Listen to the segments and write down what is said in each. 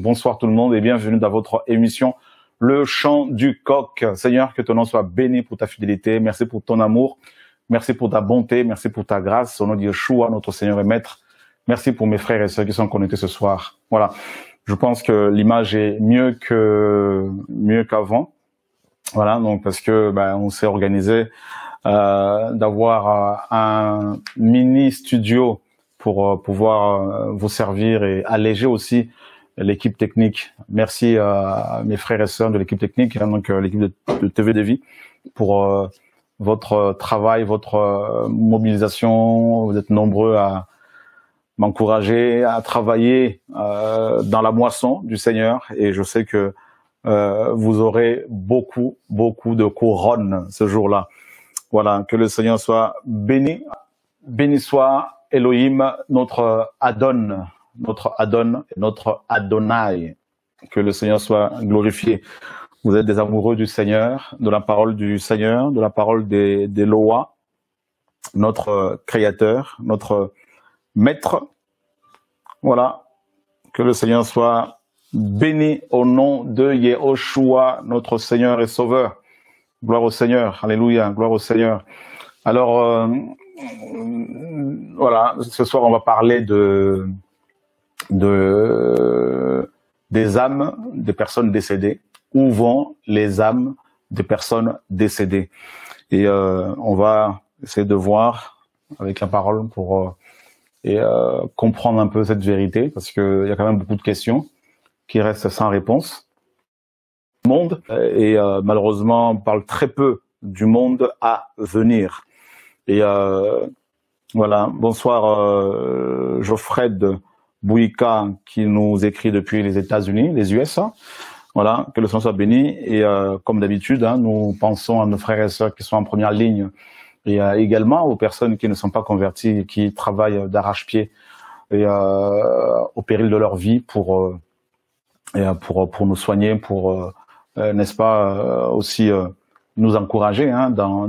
Bonsoir tout le monde et bienvenue dans votre émission Le Chant du Coq. Seigneur, que ton nom soit béni pour ta fidélité. Merci pour ton amour. Merci pour ta bonté. Merci pour ta grâce. Au nom de Yeshua, notre Seigneur et Maître. Merci pour mes frères et sœurs qui sont connectés ce soir. Voilà. Je pense que l'image est mieux qu'avant. Voilà. Donc, parce que, on s'est organisé, d'avoir un mini studio pour pouvoir vous servir et alléger aussi l'équipe technique. Merci à mes frères et sœurs de l'équipe technique, donc l'équipe de TV de vie, pour votre travail, votre mobilisation. Vous êtes nombreux à m'encourager, à travailler dans la moisson du Seigneur. Et je sais que vous aurez beaucoup, beaucoup de couronnes ce jour-là. Voilà, que le Seigneur soit béni. Béni soit Elohim, notre Adon. Notre Adon, notre Adonai, que le Seigneur soit glorifié. Vous êtes des amoureux du Seigneur, de la parole du Seigneur, de la parole des Lois, notre Créateur, notre Maître. Voilà, que le Seigneur soit béni au nom de Yeshua, notre Seigneur et Sauveur. Gloire au Seigneur, alléluia, gloire au Seigneur. Alors, voilà, ce soir on va parler des âmes des personnes décédées. Où vont les âmes des personnes décédées? Et on va essayer de voir avec la parole pour comprendre un peu cette vérité, parce qu'il y a quand même beaucoup de questions qui restent sans réponse. Le monde, et malheureusement, on parle très peu du monde à venir. Et voilà, bonsoir Geoffred Bouika, qui nous écrit depuis les États-Unis, les USA. Voilà, que le Seigneur soit béni. Et comme d'habitude, nous pensons à nos frères et sœurs qui sont en première ligne, et également aux personnes qui ne sont pas converties et qui travaillent d'arrache-pied et au péril de leur vie pour nous soigner, pour n'est-ce pas aussi nous encourager dans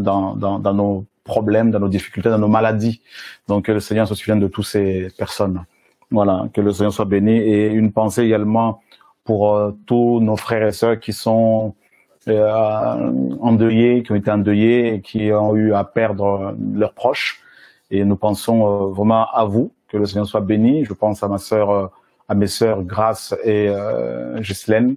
nos problèmes, dans nos difficultés, dans nos maladies. Donc que le Seigneur se souvienne de toutes ces personnes. Voilà, que le Seigneur soit béni. Et une pensée également pour tous nos frères et sœurs qui sont endeuillés, qui ont été endeuillés et qui ont eu à perdre leurs proches. Et nous pensons vraiment à vous, que le Seigneur soit béni. Je pense à ma sœur, à mes sœurs Grace et Ghislaine,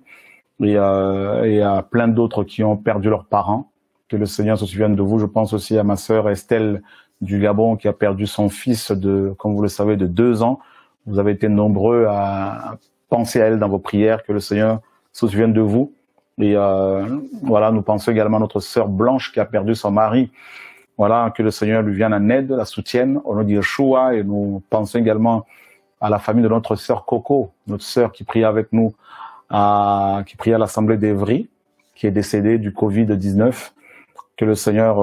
et à plein d'autres qui ont perdu leurs parents. Que le Seigneur se souvienne de vous. Je pense aussi à ma sœur Estelle du Gabon qui a perdu son fils de, comme vous le savez, de 2 ans. Vous avez été nombreux à penser à elle dans vos prières, que le Seigneur se souvienne de vous. Et voilà, nous pensons également à notre sœur Blanche qui a perdu son mari. Voilà, que le Seigneur lui vienne en aide, la soutienne, au nom de Yeshua. Et nous pensons également à la famille de notre sœur Coco, notre sœur qui priait avec nous, qui priait à l'Assemblée d'Evry, qui est décédée du Covid-19. Que le Seigneur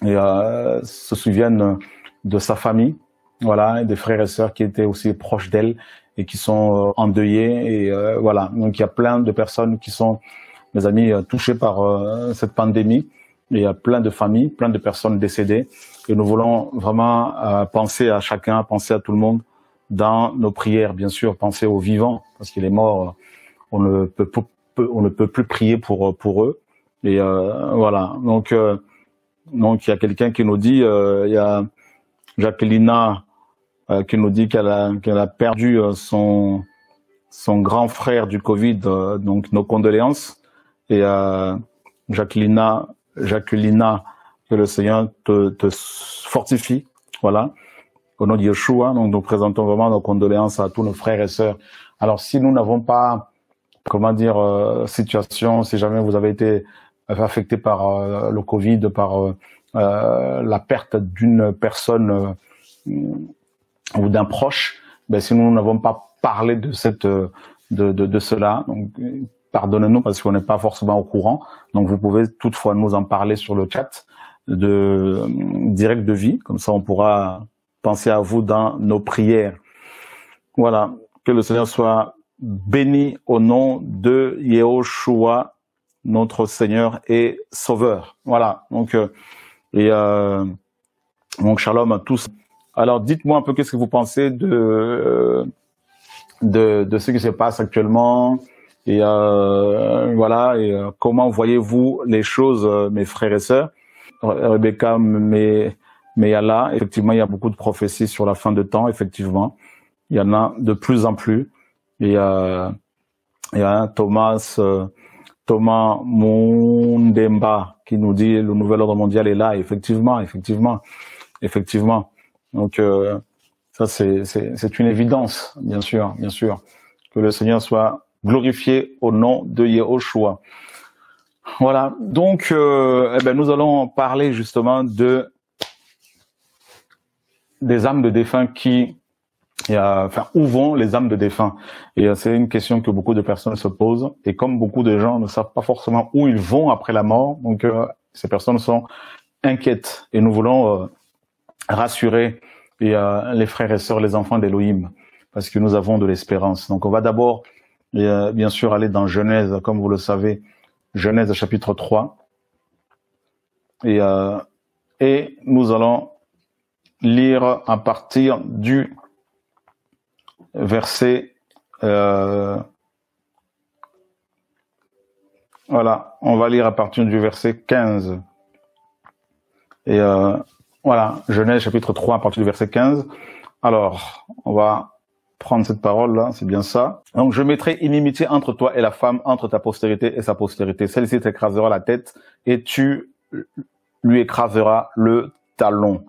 se souvienne de sa famille. Voilà, et des frères et sœurs qui étaient aussi proches d'elle et qui sont endeuillés. Et voilà, donc il y a plein de personnes qui sont, mes amis, touchées par cette pandémie. Et il y a plein de familles, plein de personnes décédées. Et nous voulons vraiment penser à chacun, penser à tout le monde dans nos prières. Bien sûr, penser aux vivants, parce que les morts, on ne peut plus prier pour eux. Et voilà, donc il y a quelqu'un qui nous dit, il y a Jacqueline qui nous dit qu'elle a perdu son grand frère du Covid, donc nos condoléances. Et Jacqueline, que le Seigneur te fortifie, voilà, au nom de Yeshua. Donc nous présentons vraiment nos condoléances à tous nos frères et sœurs. Alors si nous n'avons pas, comment dire, situation, si jamais vous avez été affecté par le Covid, par la perte d'une personne ou d'un proche, si nous n'avons pas parlé de cela, pardonnez-nous parce qu'on n'est pas forcément au courant. Donc vous pouvez toutefois nous en parler sur le chat de Direct de Vie, comme ça on pourra penser à vous dans nos prières. Voilà, que le Seigneur soit béni au nom de Yeshua, notre Seigneur et Sauveur. Voilà, donc shalom à tous. Alors dites-moi un peu qu'est-ce que vous pensez de ce qui se passe actuellement. Et voilà, et comment voyez-vous les choses, mes frères et sœurs? Rebecca, mais il y a là, effectivement, il y a beaucoup de prophéties sur la fin de temps, effectivement. Il y en a de plus en plus. Et il y a Thomas Mundemba qui nous dit le nouvel ordre mondial est là. Effectivement. Donc, ça, c'est une évidence, bien sûr. Que le Seigneur soit glorifié au nom de Yeshua. Voilà, donc eh ben, nous allons parler justement des âmes de défunts où vont les âmes de défunts. Et c'est une question que beaucoup de personnes se posent. Et comme beaucoup de gens ne savent pas forcément où ils vont après la mort, donc ces personnes sont inquiètes. Et nous voulons rassurer les frères et sœurs, les enfants d'Élohim, parce que nous avons de l'espérance. Donc on va d'abord... bien sûr, aller dans Genèse, comme vous le savez, Genèse chapitre 3. Et nous allons lire à partir du verset... voilà, on va lire à partir du verset 15. Et voilà, Genèse chapitre 3, à partir du verset 15. Alors, on va... prendre cette parole-là, c'est bien ça. Donc, je mettrai inimitié entre toi et la femme, entre ta postérité et sa postérité. Celle-ci t'écrasera la tête et tu lui écraseras le talon.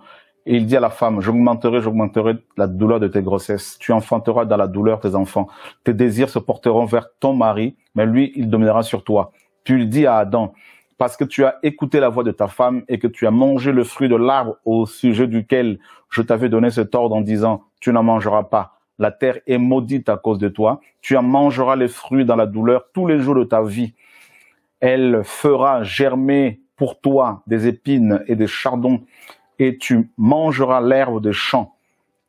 Et il dit à la femme, j'augmenterai la douleur de tes grossesses. Tu enfanteras dans la douleur tes enfants. Tes désirs se porteront vers ton mari, mais lui, il dominera sur toi. Tu le dis à Adam, parce que tu as écouté la voix de ta femme et que tu as mangé le fruit de l'arbre au sujet duquel je t'avais donné cet ordre en disant, tu n'en mangeras pas. La terre est maudite à cause de toi. Tu en mangeras les fruits dans la douleur tous les jours de ta vie. Elle fera germer pour toi des épines et des chardons, et tu mangeras l'herbe des champs.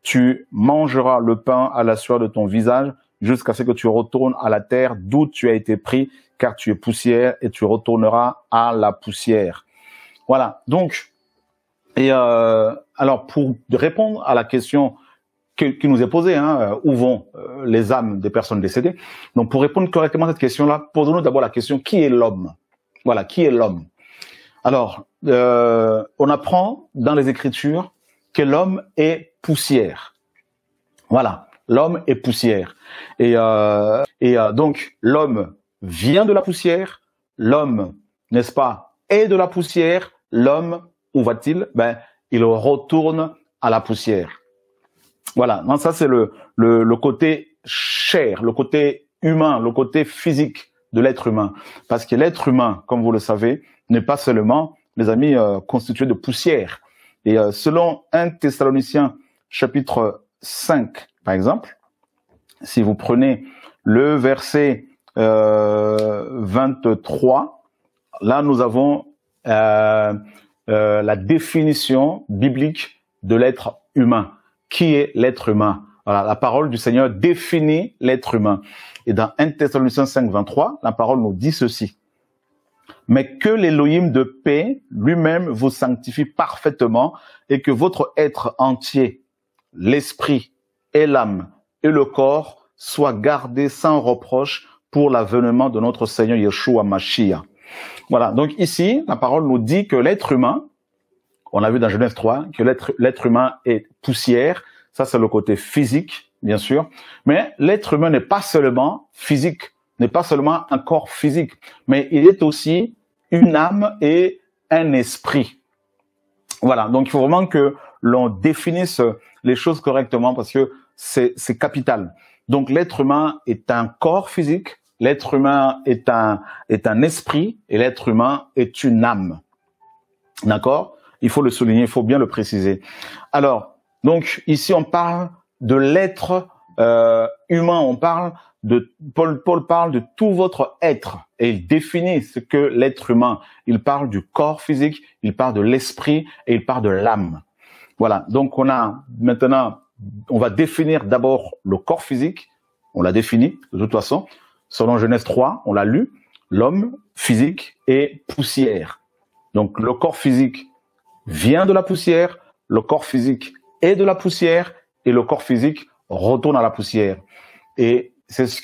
Tu mangeras le pain à la sueur de ton visage, jusqu'à ce que tu retournes à la terre d'où tu as été pris, car tu es poussière et tu retourneras à la poussière. Voilà, donc, et alors pour répondre à la question qui nous est posée, hein, où vont les âmes des personnes décédées. Donc, pour répondre correctement à cette question-là, posons-nous d'abord la question, qui est l'homme? Voilà, qui est l'homme? Alors, on apprend dans les Écritures que l'homme est poussière. Voilà, l'homme est poussière. Et donc, l'homme vient de la poussière, l'homme, n'est-ce pas, est de la poussière, l'homme, où va-t-il? Ben, il retourne à la poussière. Voilà, non, ça c'est le côté chair, le côté humain, le côté physique de l'être humain. Parce que l'être humain, comme vous le savez, n'est pas seulement, les amis, constitué de poussière. Et selon 1 Thessaloniciens chapitre 5, par exemple, si vous prenez le verset 23, là nous avons la définition biblique de l'être humain. Qui est l'être humain? Voilà, la parole du Seigneur définit l'être humain. Et dans 1 Thessaloniciens 5, 23, la parole nous dit ceci. « Mais que l'Élohim de paix lui-même vous sanctifie parfaitement et que votre être entier, l'esprit et l'âme et le corps, soient gardés sans reproche pour l'avènement de notre Seigneur Yeshua Mashiach. » Voilà, donc ici, la parole nous dit que l'être humain, on a vu dans Genèse 3 que l'être humain est poussière. Ça, c'est le côté physique, bien sûr. Mais l'être humain n'est pas seulement physique, n'est pas seulement un corps physique, mais il est aussi une âme et un esprit. Voilà, donc il faut vraiment que l'on définisse les choses correctement parce que c'est capital. Donc l'être humain est un corps physique, l'être humain est un esprit et l'être humain est une âme. D'accord ? Il faut le souligner, il faut bien le préciser. Alors, donc ici on parle de l'être humain, on parle de Paul parle de tout votre être et il définit ce que l'être humain. Il parle du corps physique, il parle de l'esprit et il parle de l'âme. Voilà. Donc on a maintenant, on va définir d'abord le corps physique. On l'a défini de toute façon. Selon Genèse 3, on l'a lu. L'homme physique est poussière. Donc le corps physique vient de la poussière, le corps physique est de la poussière et le corps physique retourne à la poussière. Et c'est ce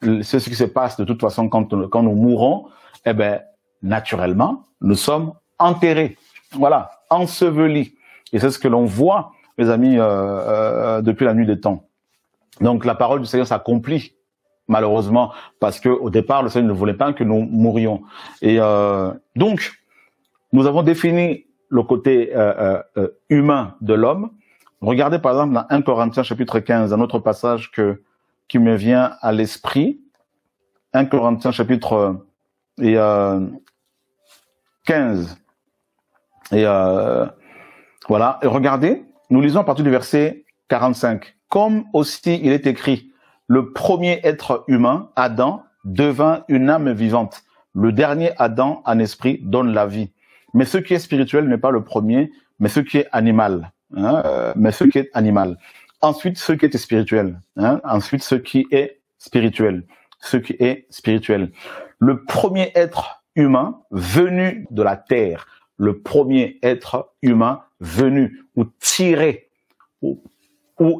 qui se passe de toute façon quand nous mourons. Eh bien, naturellement, nous sommes enterrés, voilà, ensevelis. Et c'est ce que l'on voit, mes amis, depuis la nuit des temps. Donc, la parole du Seigneur s'accomplit, malheureusement, parce qu'au départ, le Seigneur ne voulait pas que nous mourions. Et donc, nous avons défini le côté humain de l'homme. Regardez, par exemple, dans 1 Corinthiens, chapitre 15, un autre passage qui me vient à l'esprit. 1 Corinthiens, chapitre 15. Et voilà. Et regardez, nous lisons à partir du verset 45. « Comme aussi il est écrit, le premier être humain, Adam, devint une âme vivante. Le dernier Adam, en esprit, donne la vie. Mais ce qui est spirituel n'est pas le premier, mais ce qui est animal. Hein, mais ce qui est animal. Ensuite, ce qui est spirituel. Hein, ensuite, ce qui est spirituel. Ce qui est spirituel. Le premier être humain venu de la terre. Le premier être humain venu ou tiré ou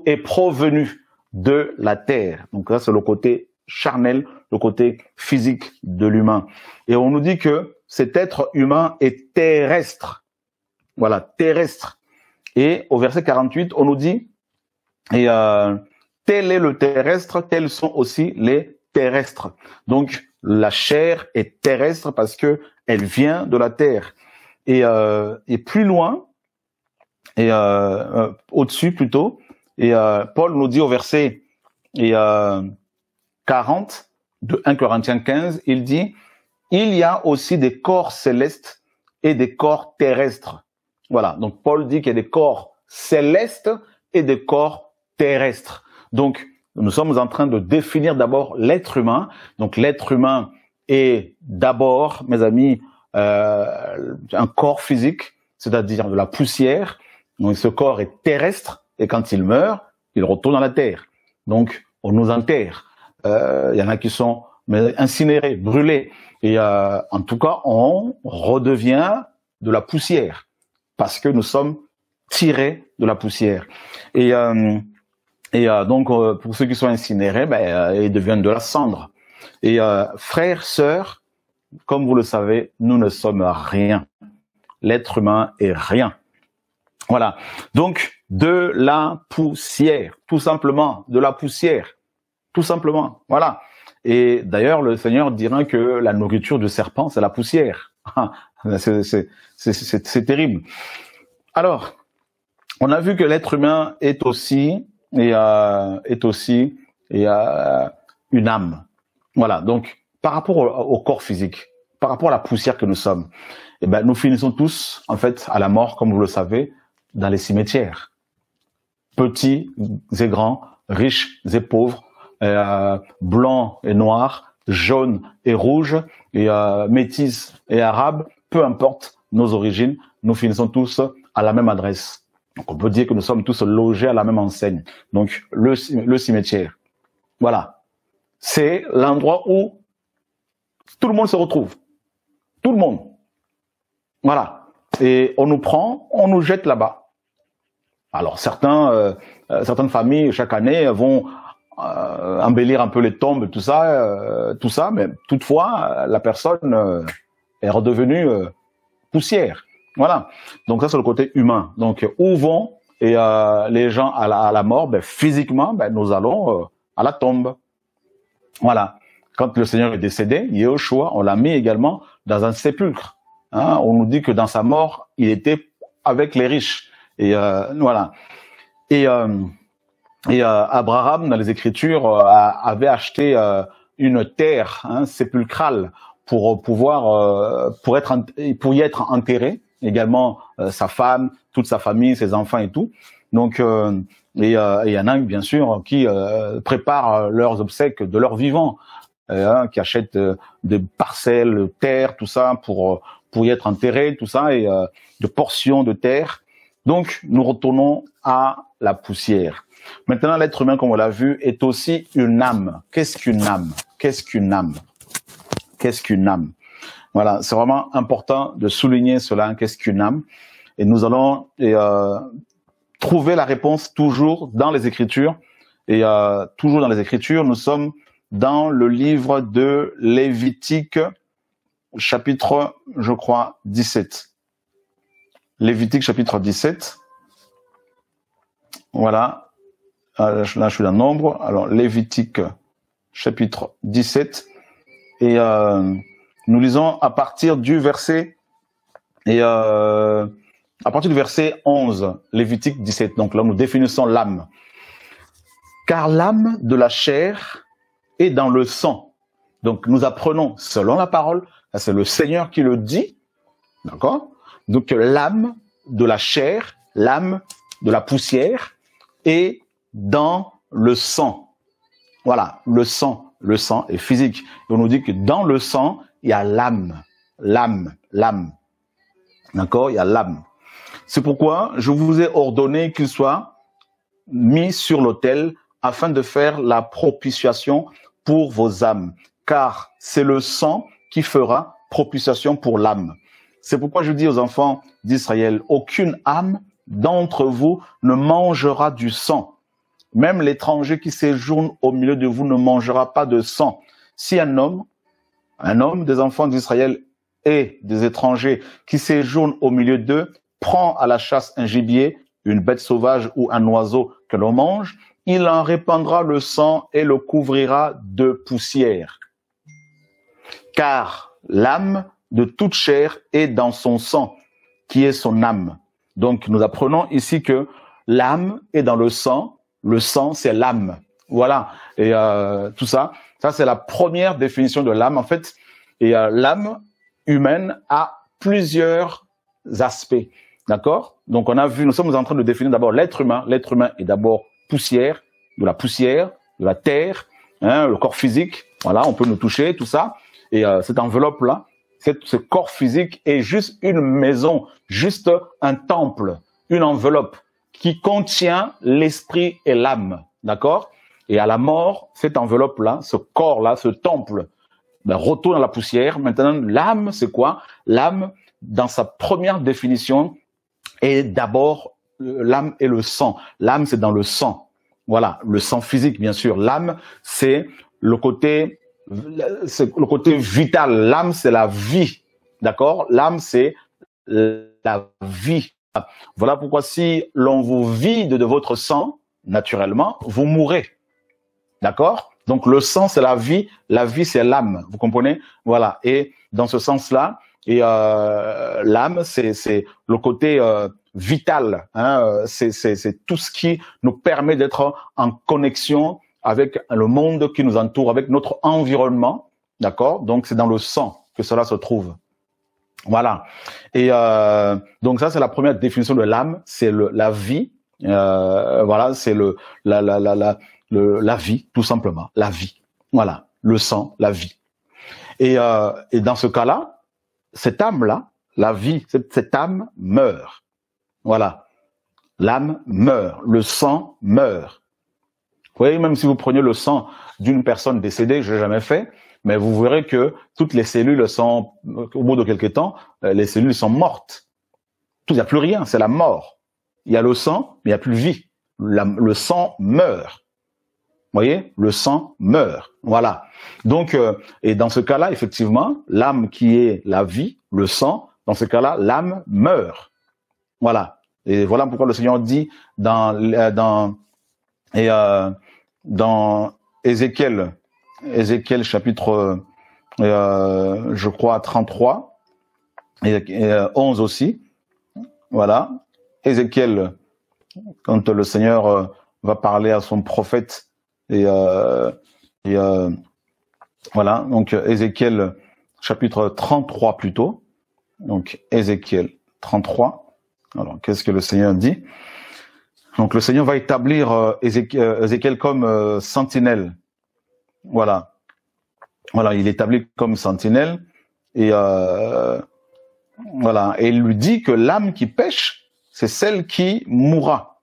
est provenu de la terre. Donc là, c'est le côté charnel, le côté physique de l'humain. Et on nous dit que cet être humain est terrestre. Voilà, terrestre. Et au verset 48, on nous dit et tel est le terrestre, tels sont aussi les terrestres. Donc la chair est terrestre parce que elle vient de la terre. Et plus loin, au-dessus plutôt, Paul nous dit au verset 40 de 1 Corinthiens 15, il dit « Il y a aussi des corps célestes et des corps terrestres. » Voilà, donc Paul dit qu'il y a des corps célestes et des corps terrestres. Donc, nous sommes en train de définir d'abord l'être humain. Donc, l'être humain est d'abord, mes amis, un corps physique, c'est-à-dire de la poussière. Donc, ce corps est terrestre et quand il meurt, il retourne à la terre. Donc, on nous enterre. Il y en a qui sont incinérés, brûlés. Et en tout cas, on redevient de la poussière parce que nous sommes tirés de la poussière. Et, donc, pour ceux qui sont incinérés, ils deviennent de la cendre. Et frères, sœurs, comme vous le savez, nous ne sommes rien. L'être humain est rien. Voilà. Donc, de la poussière. Tout simplement, de la poussière. Tout simplement. Voilà. Et d'ailleurs, le Seigneur dira que la nourriture du serpent, c'est la poussière. C'est terrible. Alors, on a vu que l'être humain est aussi, une âme. Voilà. Donc, par rapport au corps physique, par rapport à la poussière que nous sommes, eh ben, nous finissons tous, en fait, à la mort, comme vous le savez, dans les cimetières. Petits et grands, riches et pauvres, blancs et noirs, jaunes et rouges, et métis et arabes, peu importe nos origines, nous finissons tous à la même adresse. Donc, on peut dire que nous sommes tous logés à la même enseigne. Donc, le cimetière. Voilà. C'est l'endroit où tout le monde se retrouve. Tout le monde. Voilà. Et on nous prend, on nous jette là-bas. Alors certaines familles, chaque année, vont embellir un peu les tombes, tout ça, mais toutefois, la personne est redevenue poussière. Voilà. Donc ça, c'est le côté humain. Donc où vont les gens à la mort? Physiquement, nous allons à la tombe. Voilà. Quand le Seigneur est décédé, Yeshua, on l'a mis également dans un sépulcre. Hein, on nous dit que dans sa mort, il était avec les riches. Et voilà. Et Abraham, dans les Écritures, avait acheté une terre sépulcrale pour pouvoir, pour y être enterré. Également sa femme, toute sa famille, ses enfants et tout. Donc, il y en a bien sûr qui préparent leurs obsèques de leur vivant. Qui achètent des parcelles, terres, tout ça, pour y être enterrés, tout ça, et de portions de terre. Donc, nous retournons à la poussière. Maintenant, l'être humain, comme on l'a vu, est aussi une âme. Qu'est-ce qu'une âme? Qu'est-ce qu'une âme? Qu'est-ce qu'une âme? Voilà, c'est vraiment important de souligner cela, hein, qu'est-ce qu'une âme? Et nous allons trouver la réponse toujours dans les Écritures, Et toujours dans les Écritures, nous sommes dans le livre de Lévitique, chapitre, je crois, 17. Lévitique, chapitre 17. Voilà. Là, je suis dans Nombre. Alors, Lévitique, chapitre 17. Et nous lisons à partir du verset... à partir du verset 11, Lévitique 17, donc là nous définissons l'âme. « Car l'âme de la chair est dans le sang. » Donc nous apprenons, selon la parole, c'est le Seigneur qui le dit, d'accord? Donc l'âme de la chair, l'âme de la poussière est dans le sang. Voilà, le sang est physique. Et on nous dit que dans le sang, il y a l'âme, l'âme. D'accord? Il y a l'âme. C'est pourquoi je vous ai ordonné qu'il soit mis sur l'autel afin de faire la propitiation pour vos âmes, car c'est le sang qui fera propitiation pour l'âme. C'est pourquoi je dis aux enfants d'Israël, aucune âme d'entre vous ne mangera du sang. Même l'étranger qui séjourne au milieu de vous ne mangera pas de sang. Si un homme des enfants d'Israël et des étrangers qui séjournent au milieu d'eux, prend à la chasse un gibier, une bête sauvage ou un oiseau que l'on mange, il en répandra le sang et le couvrira de poussière. Car l'âme de toute chair est dans son sang, qui est son âme. Donc nous apprenons ici que l'âme est dans le sang c'est l'âme. Voilà, et tout ça, ça c'est la première définition de l'âme en fait. Et l'âme humaine a plusieurs aspects. D'accord? Donc on a vu, nous sommes en train de définir d'abord l'être humain. L'être humain est d'abord poussière, de la terre, hein, le corps physique. Voilà, on peut nous toucher, tout ça. Et cette enveloppe-là, ce corps physique est juste une maison, juste un temple, une enveloppe qui contient l'esprit et l'âme. D'accord? Et à la mort, cette enveloppe-là, ce corps-là, ce temple, ben, retourne à la poussière. Maintenant, l'âme, c'est quoi? L'âme, dans sa première définition, est d'abord l'âme et le sang. L'âme, c'est dans le sang. Voilà, le sang physique, bien sûr. L'âme, c'est le côté vital. L'âme, c'est la vie, d'accord? L'âme, c'est la vie. Voilà pourquoi si l'on vous vide de votre sang, naturellement, vous mourrez, d'accord? Donc le sang, c'est la vie, c'est l'âme, vous comprenez? Voilà, et dans ce sens-là, et l'âme, c'est le côté vital, hein, c'est tout ce qui nous permet d'être en connexion avec le monde qui nous entoure, avec notre environnement, d'accord? Donc c'est dans le sang que cela se trouve. Voilà. Et donc ça, c'est la première définition de l'âme, c'est la vie, voilà, c'est la vie, tout simplement, la vie. Voilà, le sang, la vie. Et dans ce cas-là, cette âme-là, la vie, cette âme meurt. Voilà. L'âme meurt. Le sang meurt. Vous voyez, même si vous prenez le sang d'une personne décédée, je l'ai jamais fait, mais vous verrez que toutes les cellules sont, au bout de quelques temps, les cellules sont mortes. Il n'y a plus rien, c'est la mort. Il y a le sang, mais il n'y a plus de vie. Le sang meurt. Vous voyez, le sang meurt. Voilà. Donc, et dans ce cas-là, effectivement, l'âme qui est la vie, le sang, dans ce cas-là, l'âme meurt. Voilà. Et voilà pourquoi le Seigneur dit dans Ézéchiel, chapitre, je crois, 33, et 11 aussi. Voilà. Ézéchiel, quand le Seigneur va parler à son prophète, voilà, donc Ézéchiel chapitre 33 plutôt, donc Ézéchiel 33, alors qu'est-ce que le Seigneur dit? Donc le Seigneur va établir Ézéchiel comme sentinelle, voilà, il établit comme sentinelle, et voilà, et il lui dit que l'âme qui pêche, c'est celle qui mourra,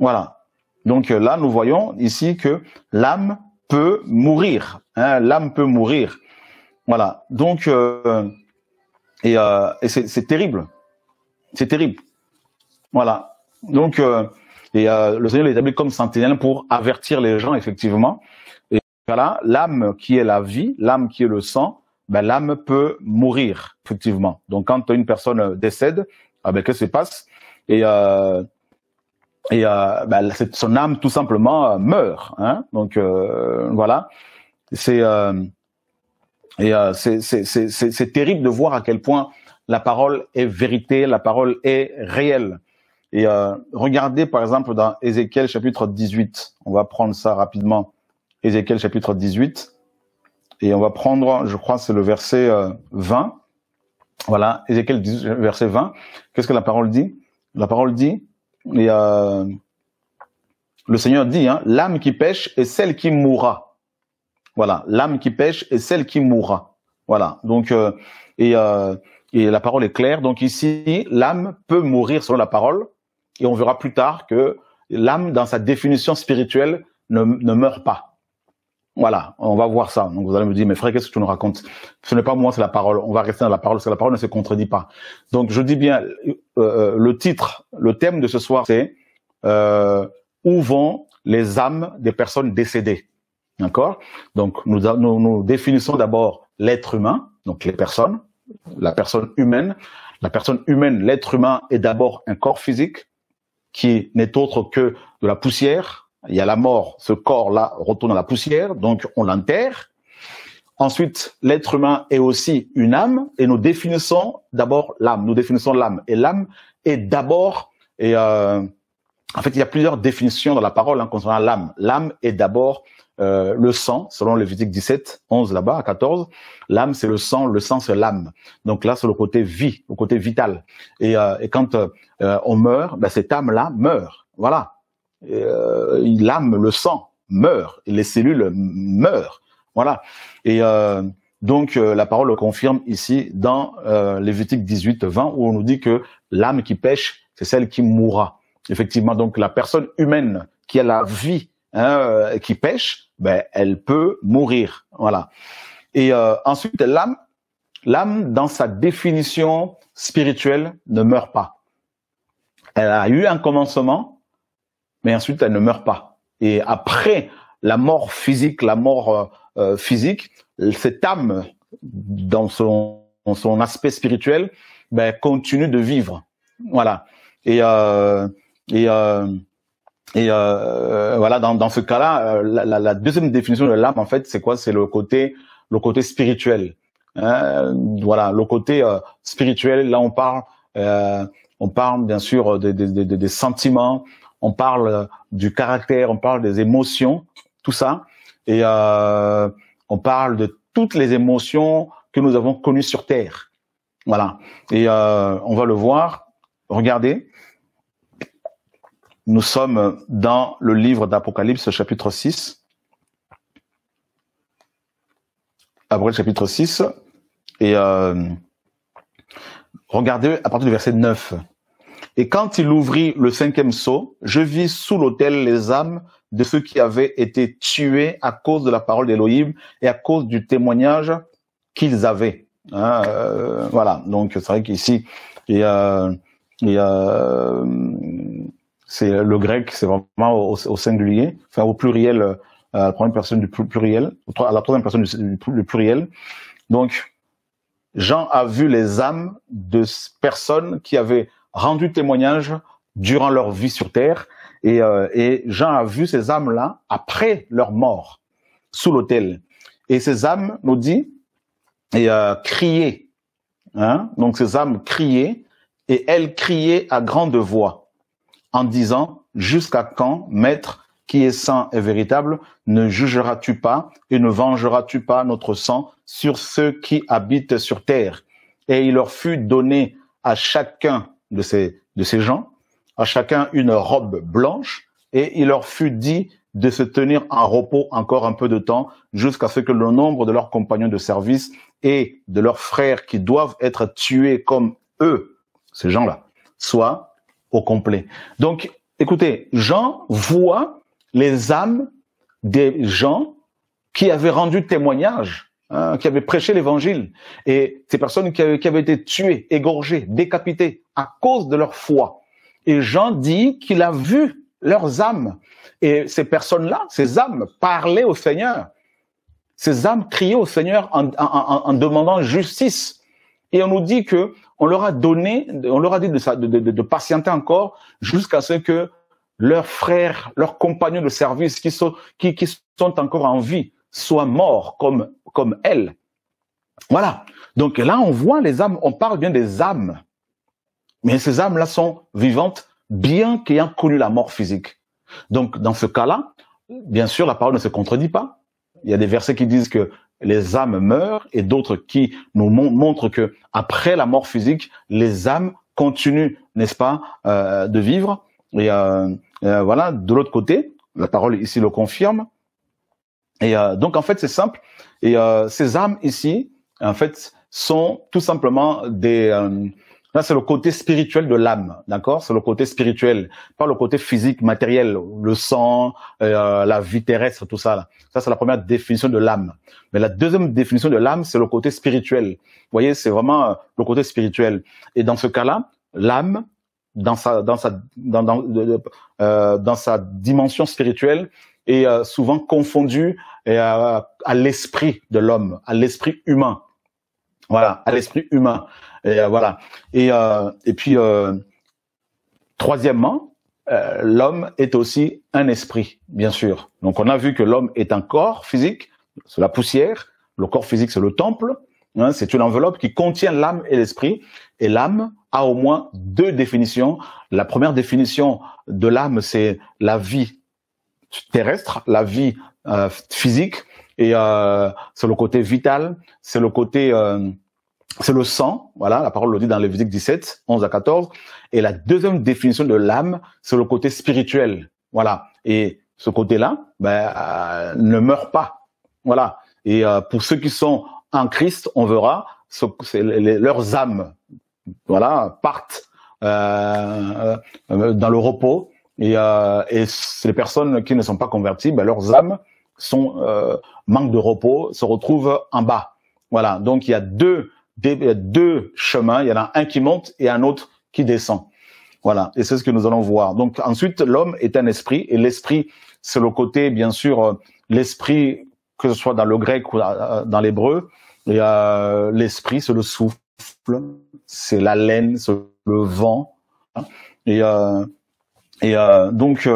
voilà. Donc là, nous voyons ici que l'âme peut mourir. Hein, l'âme peut mourir. Voilà. Donc, et c'est terrible. C'est terrible. Voilà. Donc, Et le Seigneur l'établit comme sentinelle pour avertir les gens, effectivement. Et voilà, l'âme qui est la vie, l'âme qui est le sang, ben, l'âme peut mourir, effectivement. Donc, quand une personne décède, ben, qu'est-ce qui se passe? Et son âme, tout simplement, meurt. Hein? Donc, voilà. C'est terrible de voir à quel point la parole est vérité, la parole est réelle. Et regardez, par exemple, dans Ézéchiel chapitre 18. On va prendre ça rapidement. Ézéchiel chapitre 18. Et on va prendre, je crois, c'est le verset 20. Voilà, Ézéchiel 18, verset 20. Qu'est-ce que la parole dit? La parole dit, et le Seigneur dit, hein, l'âme qui pêche est celle qui mourra. Voilà, l'âme qui pêche est celle qui mourra. Voilà, donc, et la parole est claire. Donc ici, l'âme peut mourir selon la parole. Et on verra plus tard que l'âme, dans sa définition spirituelle, ne meurt pas. Voilà, on va voir ça. Donc vous allez me dire, mais frère, qu'est-ce que tu nous racontes? Ce n'est pas moi, c'est la parole. On va rester dans la parole, parce que la parole ne se contredit pas. Donc je dis bien, le titre, le thème de ce soir, c'est où vont les âmes des personnes décédées? D'accord? Donc nous définissons d'abord l'être humain, donc les personnes, la personne humaine. La personne humaine, l'être humain est d'abord un corps physique qui n'est autre que de la poussière. Il y a la mort, ce corps-là retourne à la poussière, donc on l'enterre. Ensuite, l'être humain est aussi une âme, et nous définissons d'abord l'âme. Nous définissons l'âme, et l'âme est d'abord... en fait, il y a plusieurs définitions dans la parole hein, concernant l'âme. L'âme est d'abord le sang, selon Lévitique 17, 11 là-bas, à 14. L'âme, c'est le sang, c'est l'âme. Donc là, c'est le côté vie, le côté vital. Et quand on meurt, ben, cette âme-là meurt, voilà. L'âme, le sang meurt, les cellules meurent, voilà. Et donc la parole le confirme ici dans Lévitique 18, 20 où on nous dit que l'âme qui pêche, c'est celle qui mourra. Effectivement, donc la personne humaine qui a la vie, hein, qui pêche, ben elle peut mourir, voilà. Et ensuite l'âme dans sa définition spirituelle ne meurt pas. Elle a eu un commencement. Mais ensuite, elle ne meurt pas. Et après la mort physique, cette âme, dans son aspect spirituel, ben, continue de vivre. Voilà. Voilà. Dans ce cas-là, la deuxième définition de l'âme, en fait, c'est quoi? C'est le côté spirituel. Hein? Voilà, le côté spirituel. Là, on parle bien sûr des sentiments. On parle du caractère, on parle des émotions, tout ça. Et on parle de toutes les émotions que nous avons connues sur Terre. Voilà. Et on va le voir. Regardez. Nous sommes dans le livre d'Apocalypse, chapitre 6. Apocalypse, chapitre 6. Et regardez à partir du verset 9. Et quand il ouvrit le cinquième sceau, je vis sous l'autel les âmes de ceux qui avaient été tués à cause de la parole d'Élohim et à cause du témoignage qu'ils avaient. Hein, voilà, donc c'est vrai qu'ici, c'est le grec, c'est vraiment au singulier, enfin au pluriel, à la première personne du pluriel, à la troisième personne du pluriel. Donc, Jean a vu les âmes de personnes qui avaient rendu témoignage durant leur vie sur terre, et Jean a vu ces âmes-là après leur mort, sous l'autel. Et ces âmes, nous dit, criaient. Hein? Donc ces âmes criaient, et elles criaient à grande voix, en disant, « Jusqu'à quand, Maître, qui est saint et véritable, ne jugeras-tu pas et ne vengeras-tu pas notre sang sur ceux qui habitent sur terre ?» Et il leur fut donné à chacun de ces gens, à chacun une robe blanche, et il leur fut dit de se tenir en repos encore un peu de temps, jusqu'à ce que le nombre de leurs compagnons de service et de leurs frères qui doivent être tués comme eux, ces gens-là, soit au complet. Donc, écoutez, Jean voit les âmes des gens qui avaient rendu témoignage, hein, qui avaient prêché l'évangile, et ces personnes qui avaient été tuées, égorgées, décapitées à cause de leur foi. Et Jean dit qu'il a vu leurs âmes. Et ces personnes-là, ces âmes parlaient au Seigneur. Ces âmes criaient au Seigneur en demandant justice. Et on nous dit que on leur a dit de patienter encore jusqu'à ce que leurs frères, leurs compagnons de service qui sont encore en vie soient morts comme elles. Voilà. Donc là, on voit les âmes, on parle bien des âmes. Mais ces âmes-là sont vivantes, bien qu'ayant connu la mort physique. Donc, dans ce cas-là, bien sûr, la parole ne se contredit pas. Il y a des versets qui disent que les âmes meurent et d'autres qui nous montrent que après la mort physique, les âmes continuent, n'est-ce pas, de vivre. Et voilà, de l'autre côté, la parole ici le confirme. Et donc, en fait, c'est simple. Et ces âmes ici, en fait, sont tout simplement des... Là, c'est le côté spirituel de l'âme, d'accord? C'est le côté spirituel, pas le côté physique, matériel, le sang, la vie terrestre, tout ça. Là. Ça, c'est la première définition de l'âme. Mais la deuxième définition de l'âme, c'est le côté spirituel. Vous voyez, c'est vraiment le côté spirituel. Et dans ce cas-là, l'âme, dans sa dimension spirituelle, est souvent confondue à l'esprit de l'homme, à l'esprit humain. Voilà, à l'esprit humain. Et voilà. Et puis, troisièmement, l'homme est aussi un esprit, bien sûr. Donc, on a vu que l'homme est un corps physique, c'est la poussière. Le corps physique, c'est le temple. Hein, c'est une enveloppe qui contient l'âme et l'esprit. Et l'âme a au moins deux définitions. La première définition de l'âme, c'est la vie terrestre, la vie physique. Et c'est le côté vital, c'est le côté, c'est le sang, voilà, la parole le dit dans Lévitique 17, 11 à 14. Et la deuxième définition de l'âme, c'est le côté spirituel, voilà. Et ce côté-là, ne meurt pas, voilà. Et pour ceux qui sont en Christ, on verra, leurs âmes, voilà, partent dans le repos. Et les personnes qui ne sont pas converties, leurs âmes, son manque de repos se retrouve en bas. Voilà, donc il y a deux chemins, il y en a un qui monte et un autre qui descend. Voilà, et c'est ce que nous allons voir. Donc ensuite, l'homme est un esprit, et l'esprit, c'est le côté, bien sûr, l'esprit, que ce soit dans le grec ou dans l'hébreu, et l'esprit, c'est le souffle, c'est l'haleine, c'est le vent, donc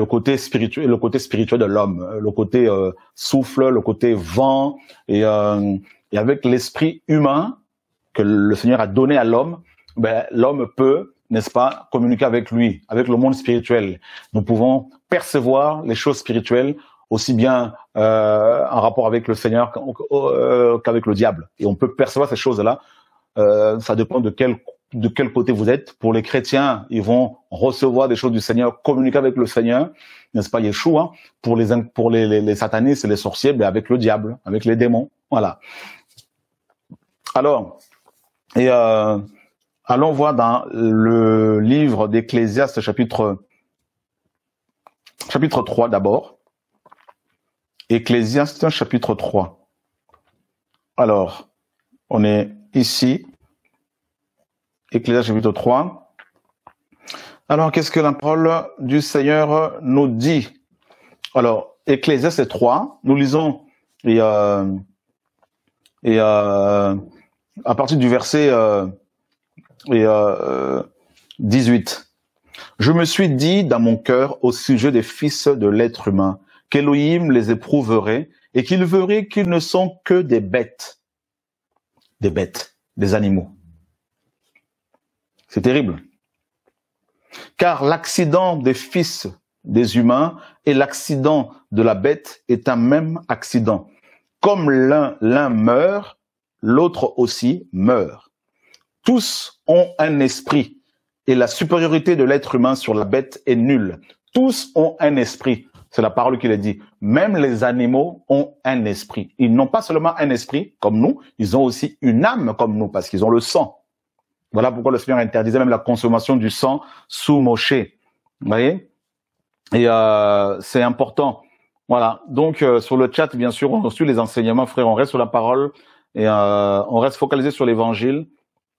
le côté spirituel, de l'homme, le côté souffle, le côté vent, et avec l'esprit humain que le Seigneur a donné à l'homme, l'homme peut, n'est-ce pas, communiquer avec lui, avec le monde spirituel. Nous pouvons percevoir les choses spirituelles aussi bien en rapport avec le Seigneur qu'avec le diable. Et on peut percevoir ces choses-là. Ça dépend de quel côté vous êtes. Pour les chrétiens, ils vont recevoir des choses du Seigneur, communiquer avec le Seigneur, n'est-ce pas, Yeshua. Pour les satanistes et les sorciers, avec le diable, avec les démons, voilà. Alors, allons voir dans le livre d'Ecclésiaste, chapitre 3 d'abord. Ecclésiaste, chapitre 3. Alors, on est ici... Ecclésiaste chapitre 3. Alors, qu'est-ce que la parole du Seigneur nous dit? Alors, Ecclésiaste 3, nous lisons à partir du verset 18. « Je me suis dit dans mon cœur au sujet des fils de l'être humain qu'Élohim les éprouverait et qu'il verrait qu'ils ne sont que des bêtes, des animaux. » C'est terrible. Car l'accident des fils des humains et l'accident de la bête est un même accident. Comme l'un meurt, l'autre aussi meurt. Tous ont un esprit et la supériorité de l'être humain sur la bête est nulle. Tous ont un esprit. C'est la parole qui l'a dit. Même les animaux ont un esprit. Ils n'ont pas seulement un esprit comme nous, ils ont aussi une âme comme nous parce qu'ils ont le sang. Voilà pourquoi le Seigneur interdisait même la consommation du sang sous Moshe. Vous voyez? Et c'est important. Voilà. Donc, sur le chat, bien sûr, on reçoit les enseignements, frère. On reste sur la parole et on reste focalisé sur l'évangile,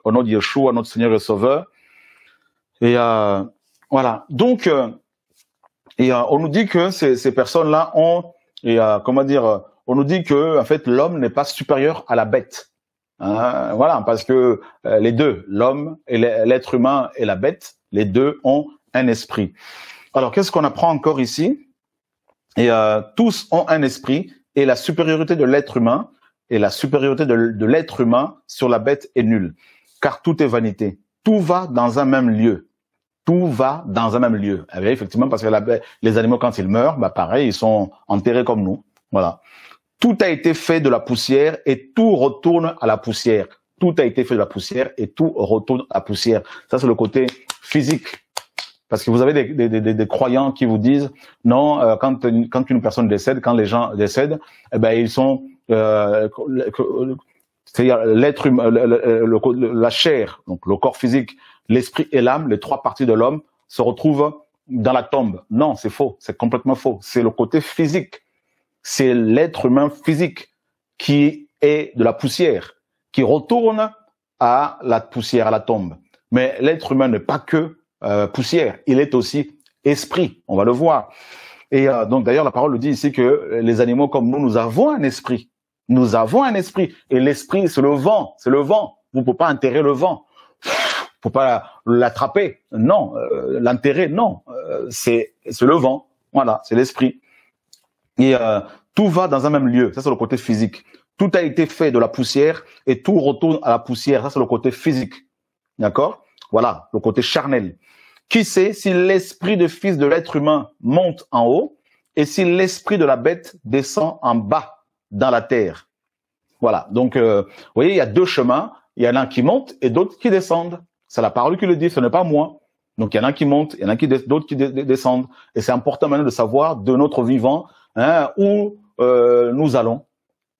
au nom de Yeshua, notre Seigneur et Sauveur. Et voilà. Donc, Et on nous dit que ces personnes-là ont, on nous dit que en fait l'homme n'est pas supérieur à la bête. Hein, voilà, parce que les deux, l'homme et l'être humain et la bête, les deux ont un esprit. Alors, qu'est-ce qu'on apprend encore ici? Et tous ont un esprit, et la supériorité de l'être humain sur la bête est nulle, car tout est vanité. Tout va dans un même lieu. Tout va dans un même lieu. Eh bien, effectivement, parce que les animaux, quand ils meurent, bah pareil, ils sont enterrés comme nous. Voilà. Tout a été fait de la poussière et tout retourne à la poussière. Tout a été fait de la poussière et tout retourne à la poussière. Ça, c'est le côté physique. Parce que vous avez des croyants qui vous disent non, quand une personne décède, quand les gens décèdent, eh ben ils sont c'est-à-dire l'être humain, la chair, donc le corps physique, l'esprit et l'âme, les trois parties de l'homme se retrouvent dans la tombe. Non, c'est faux, c'est complètement faux. C'est le côté physique, c'est l'être humain physique qui est de la poussière, qui retourne à la poussière, à la tombe. Mais l'être humain n'est pas que poussière, il est aussi esprit, on va le voir. Et donc d'ailleurs la parole le dit ici que les animaux comme nous, nous avons un esprit. Nous avons un esprit, et l'esprit c'est le vent, Vous ne pouvez pas enterrer le vent, vous ne pouvez pas l'attraper, non, l'enterrer, non, c'est le vent, voilà, c'est l'esprit. Et tout va dans un même lieu, ça c'est le côté physique. Tout a été fait de la poussière et tout retourne à la poussière, ça c'est le côté physique, d'accord? Voilà, le côté charnel. Qui sait si l'esprit de fils de l'être humain monte en haut et si l'esprit de la bête descend en bas dans la terre? Voilà, donc vous voyez, il y a deux chemins. Il y en a un qui monte et d'autres qui descendent. C'est la parole qui le dit, ce n'est pas moi. Donc il y en a un qui monte, il y en a d'autres qui descendent. Et c'est important maintenant de savoir de notre vivant où nous allons.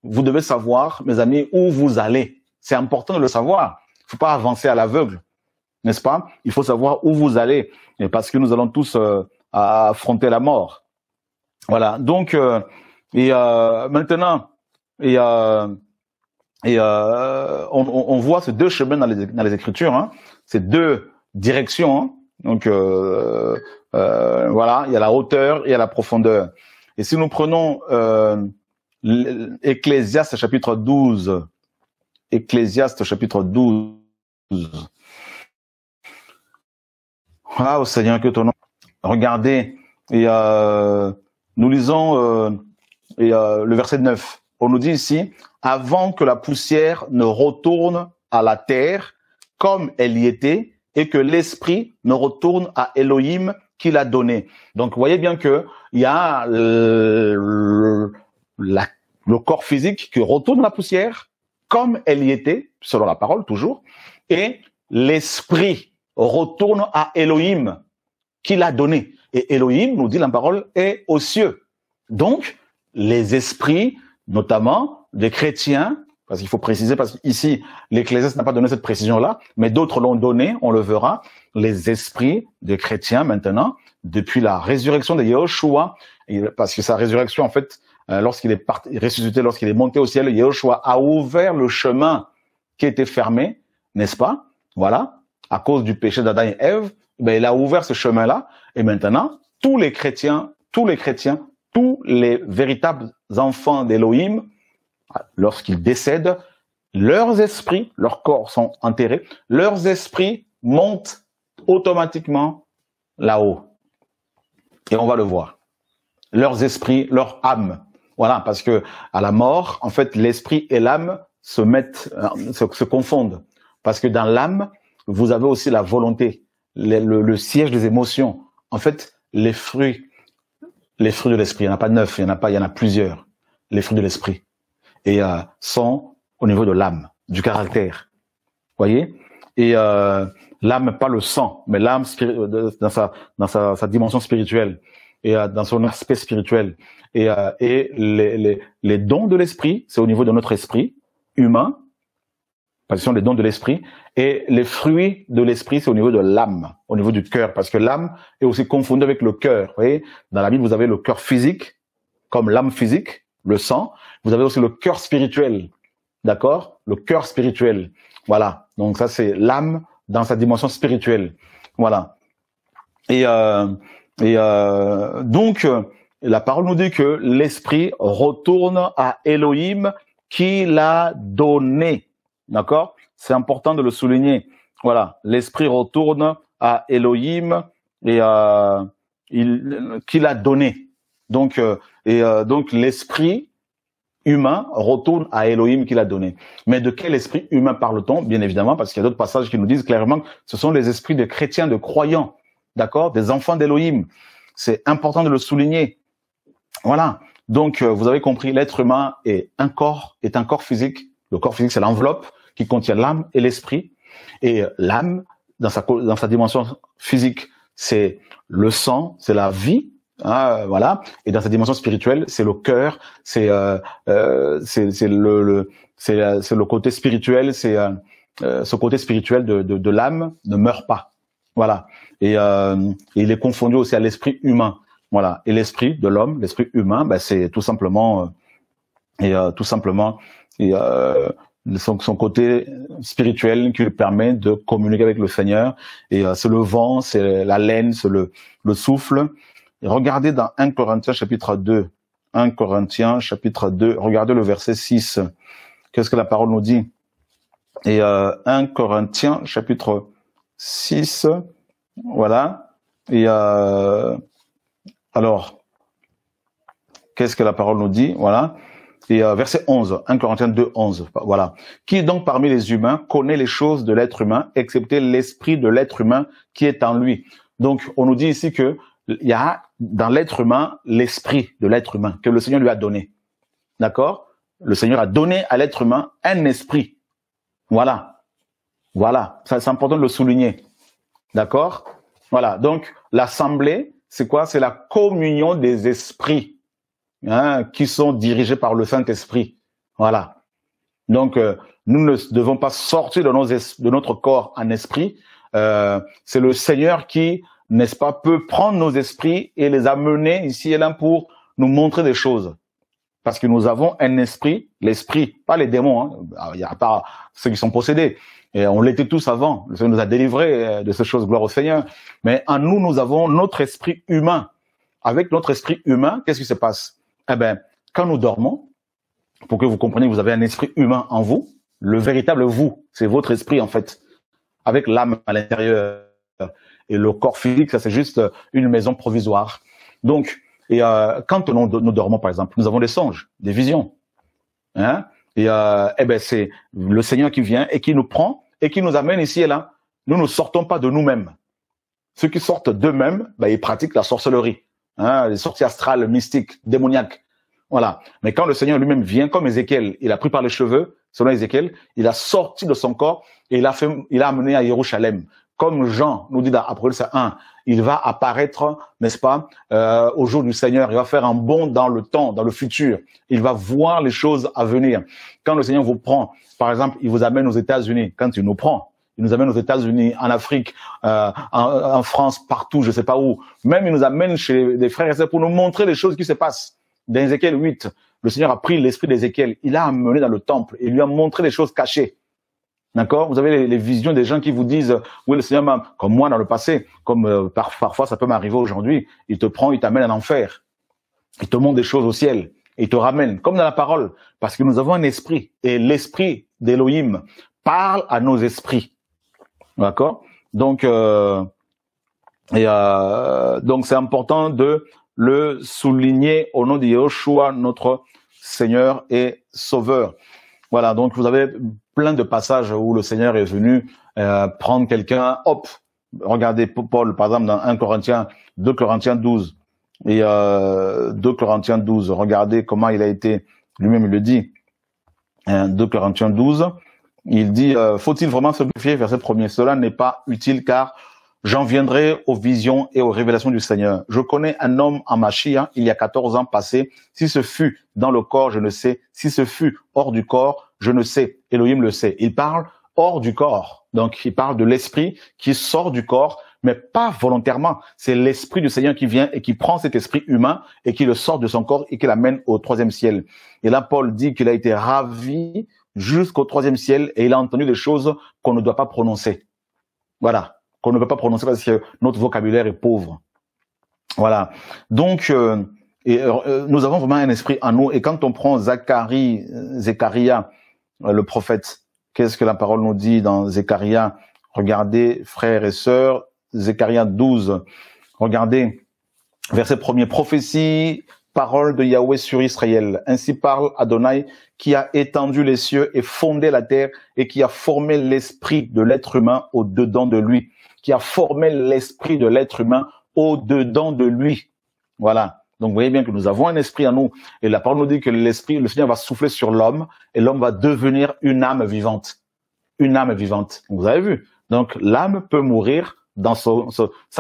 Vous devez savoir, mes amis, où vous allez. C'est important de le savoir. Il ne faut pas avancer à l'aveugle. N'est-ce pas? Il faut savoir où vous allez, parce que nous allons tous affronter la mort. Voilà. Donc, maintenant, on voit ces deux chemins dans les Écritures, hein, ces deux directions. Hein. Donc, voilà, il y a la hauteur et il y a la profondeur. Et si nous prenons Ecclésiaste chapitre 12, Ecclésiaste chapitre 12. Ah, au Seigneur, que ton nom. Regardez, et nous lisons le verset 9. On nous dit ici, « Avant que la poussière ne retourne à la terre, comme elle y était, et que l'esprit ne retourne à Elohim qui l'a donné. » Donc, vous voyez bien que il y a le corps physique qui retourne à la poussière, comme elle y était, selon la parole, toujours, et l'esprit retourne à Elohim qui l'a donné. Et Elohim, nous dit la parole, est aux cieux. Donc, les esprits, notamment des chrétiens, parce qu'il faut préciser, parce qu'ici, l'Ecclésiaste n'a pas donné cette précision-là, mais d'autres l'ont donné, on le verra, les esprits des chrétiens maintenant, depuis la résurrection de Yeshua, parce que sa résurrection, en fait, lorsqu'il est ressuscité, lorsqu'il est monté au ciel, Yeshua a ouvert le chemin qui était fermé, n'est-ce pas? Voilà. À cause du péché d'Adam et Ève, ben, il a ouvert ce chemin-là. Et maintenant, tous les véritables enfants d'Élohim, lorsqu'ils décèdent, leurs esprits, leurs corps sont enterrés, leurs esprits montent automatiquement là-haut. Et on va le voir. Leurs esprits, leur âme. Voilà, parce que à la mort, en fait, l'esprit et l'âme se confondent. Parce que dans l'âme, vous avez aussi la volonté, le siège des émotions. En fait, les fruits de l'esprit, il n'y en a pas 9, il y en a plusieurs, les fruits de l'esprit, et sont au niveau de l'âme, du caractère, voyez. Et l'âme, pas le sang, mais l'âme dans sa dimension spirituelle, et dans son aspect spirituel. Et les dons de l'esprit, c'est au niveau de notre esprit humain, parce que ce sont les dons de l'esprit, et les fruits de l'esprit, c'est au niveau de l'âme, au niveau du cœur, parce que l'âme est aussi confondue avec le cœur. Vous voyez, dans la Bible, vous avez le cœur physique, comme l'âme physique, le sang. Vous avez aussi le cœur spirituel, d'accord? Le cœur spirituel, voilà. Donc ça, c'est l'âme dans sa dimension spirituelle, voilà. Et Et donc, la parole nous dit que l'esprit retourne à Elohim qui l'a donné. D'accord? C'est important de le souligner. Voilà, l'esprit retourne à Elohim et qui l'a donné. Donc, donc l'esprit humain retourne à Elohim qui l'a donné. Mais de quel esprit humain parle-t-on? Bien évidemment, parce qu'il y a d'autres passages qui nous disent clairement que ce sont les esprits de chrétiens, de croyants, d'accord, des enfants d'Elohim. C'est important de le souligner. Voilà. Donc, vous avez compris, l'être humain est un corps physique. Le corps physique, c'est l'enveloppe qui contient l'âme et l'esprit. Et l'âme, dans sa dimension physique, c'est le sang, c'est la vie. Ah, voilà. Et dans sa dimension spirituelle, c'est le cœur, c'est le côté spirituel, c'est ce côté spirituel de l'âme ne meurt pas. Voilà. Et il est confondu aussi à l'esprit humain. Voilà. Et l'esprit de l'homme, l'esprit humain, ben, c'est tout simplement son côté spirituel qui lui permet de communiquer avec le Seigneur. Et c'est le vent, c'est l'haleine, c'est le souffle. Regardez dans 1 Corinthiens chapitre 2, 1 Corinthiens chapitre 2, regardez le verset 6, qu'est-ce que la parole nous dit? Et 1 Corinthiens chapitre 6, voilà, et alors, qu'est-ce que la parole nous dit? Voilà, et verset 11, 1 Corinthiens 2, 11, voilà. « Qui donc parmi les humains connaît les choses de l'être humain, excepté l'esprit de l'être humain qui est en lui ?» Donc, on nous dit ici que il y a dans l'être humain l'esprit de l'être humain que le Seigneur lui a donné. D'accord? Le Seigneur a donné à l'être humain un esprit. Voilà. Voilà. C'est important de le souligner. D'accord? Voilà. Donc, l'assemblée, c'est quoi? C'est la communion des esprits, hein, qui sont dirigés par le Saint-Esprit. Voilà. Donc, nous ne devons pas sortir de notre corps en esprit. C'est le Seigneur qui, n'est-ce pas, peut prendre nos esprits et les amener ici et là pour nous montrer des choses. Parce que nous avons un esprit, l'esprit, pas les démons, hein. Il n'y a pas ceux qui sont possédés. Et on l'était tous avant, le Seigneur nous a délivrés de ces choses, gloire au Seigneur. Mais en nous, nous avons notre esprit humain. Avec notre esprit humain, qu'est-ce qui se passe? Eh ben, quand nous dormons, pour que vous compreniez, vous avez un esprit humain en vous, le véritable vous, c'est votre esprit en fait, avec l'âme à l'intérieur. Et le corps physique, ça c'est juste une maison provisoire. Donc, et quand nous dormons par exemple, nous avons des songes, des visions. Hein? Et ben c'est le Seigneur qui vient et qui nous prend et qui nous amène ici et là. Nous ne sortons pas de nous-mêmes. Ceux qui sortent d'eux-mêmes, ben, ils pratiquent la sorcellerie, hein? Les sorties astrales, mystiques, démoniaques. Voilà. Mais quand le Seigneur lui-même vient, comme Ézéchiel, il a pris par les cheveux, selon Ézéchiel, il a sorti de son corps et il a amené à Jérusalem. Comme Jean nous dit dans Apocalypse 1, il va apparaître, n'est-ce pas, au jour du Seigneur. Il va faire un bond dans le temps, dans le futur. Il va voir les choses à venir. Quand le Seigneur vous prend, par exemple, il vous amène aux États-Unis. Quand il nous prend, il nous amène aux États-Unis, en Afrique, en France, partout, je ne sais pas où. Même il nous amène chez des frères et sœurs pour nous montrer les choses qui se passent. Dans Ézéchiel 8, le Seigneur a pris l'esprit d'Ézéchiel. Il l'a amené dans le temple et lui a montré les choses cachées. D'accord? Vous avez les visions des gens qui vous disent « Oui, le Seigneur m'a, comme moi dans le passé, comme parfois ça peut m'arriver aujourd'hui, il te prend, il t'amène à l'enfer. Il te montre des choses au ciel, il te ramène, comme dans la parole, parce que nous avons un esprit, et l'esprit d'Élohim parle à nos esprits. » D'accord? Donc, donc c'est important de le souligner au nom de Yeshua, notre Seigneur et Sauveur. Voilà, donc vous avez plein de passages où le Seigneur est venu prendre quelqu'un, hop, regardez Paul, par exemple, dans 1 Corinthiens, 2 Corinthiens 12, et 2 Corinthiens 12, regardez comment il a été, lui-même il le dit, 2 Corinthiens 12, il dit, faut-il vraiment se glorifier, verset 1er, cela n'est pas utile car j'en viendrai aux visions et aux révélations du Seigneur. Je connais un homme en Machia, il y a 14 ans passés. Si ce fut dans le corps, je ne sais. Si ce fut hors du corps, je ne sais. Elohim le sait. Il parle hors du corps. Donc, il parle de l'esprit qui sort du corps, mais pas volontairement. C'est l'esprit du Seigneur qui vient et qui prend cet esprit humain et qui le sort de son corps et qui l'amène au troisième ciel. Et là, Paul dit qu'il a été ravi jusqu'au troisième ciel et il a entendu des choses qu'on ne doit pas prononcer. Voilà. Qu'on ne peut pas prononcer parce que notre vocabulaire est pauvre. Voilà. Donc, nous avons vraiment un esprit en nous. Et quand on prend Zacharia, le prophète, qu'est-ce que la parole nous dit dans Zacharia? Regardez, frères et sœurs, Zacharia 12. Regardez, verset 1er, prophétie, parole de Yahweh sur Israël. Ainsi parle Adonai qui a étendu les cieux et fondé la terre et qui a formé l'esprit de l'être humain au-dedans de lui. Qui a formé l'esprit de l'être humain au-dedans de lui. Voilà. Donc, vous voyez bien que nous avons un esprit en nous. Et la parole nous dit que l'esprit, le Seigneur va souffler sur l'homme et l'homme va devenir une âme vivante. Une âme vivante. Vous avez vu. Donc, l'âme peut mourir dans sa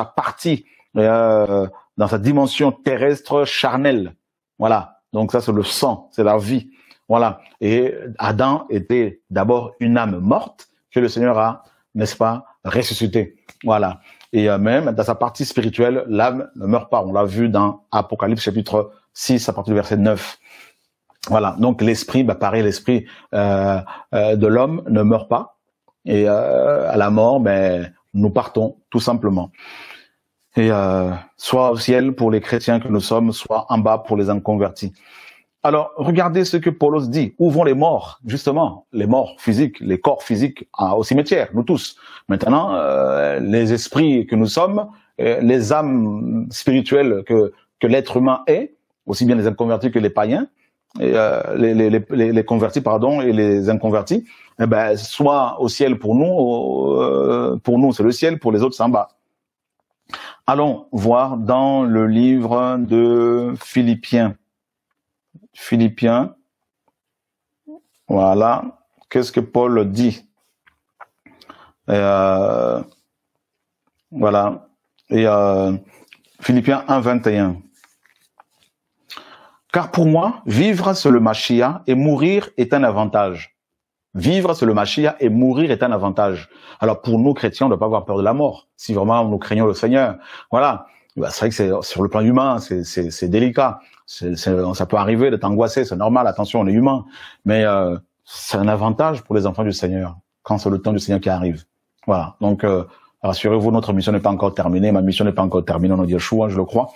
partie, dans sa dimension terrestre charnelle. Voilà. Donc, ça, c'est le sang, c'est la vie. Voilà. Et Adam était d'abord une âme morte que le Seigneur a, n'est-ce pas, ressuscité. Voilà. Et même dans sa partie spirituelle, l'âme ne meurt pas. On l'a vu dans Apocalypse chapitre 6, à partir du verset 9. Voilà. Donc l'esprit, bah pareil, l'esprit de l'homme ne meurt pas. Et à la mort, ben nous partons tout simplement. Et soit au ciel pour les chrétiens que nous sommes, soit en bas pour les inconvertis. Alors, regardez ce que Paulos dit. Où vont les morts, justement, les morts physiques, les corps physiques au cimetière, nous tous. Maintenant, les esprits que nous sommes, les âmes spirituelles que l'être humain est, aussi bien les inconvertis que les païens, et, les convertis, pardon, et les inconvertis, eh ben, soit au ciel pour nous c'est le ciel, pour les autres c'est en bas. Allons voir dans le livre de Philippiens. Philippiens, voilà, qu'est-ce que Paul dit, voilà, et Philippiens 1, 21. Car pour moi, vivre c'est le Machia et mourir est un avantage. Vivre c'est le Machia et mourir est un avantage. Alors pour nous chrétiens, on ne doit pas avoir peur de la mort, si vraiment nous craignons le Seigneur, voilà. Bah, c'est vrai que c'est sur le plan humain, c'est délicat. Ça peut arriver d'être angoissé, c'est normal. Attention, on est humain, mais c'est un avantage pour les enfants du Seigneur quand c'est le temps du Seigneur qui arrive. Voilà. Donc rassurez-vous, notre mission n'est pas encore terminée. Ma mission n'est pas encore terminée. On a dit Yeshua, je le crois.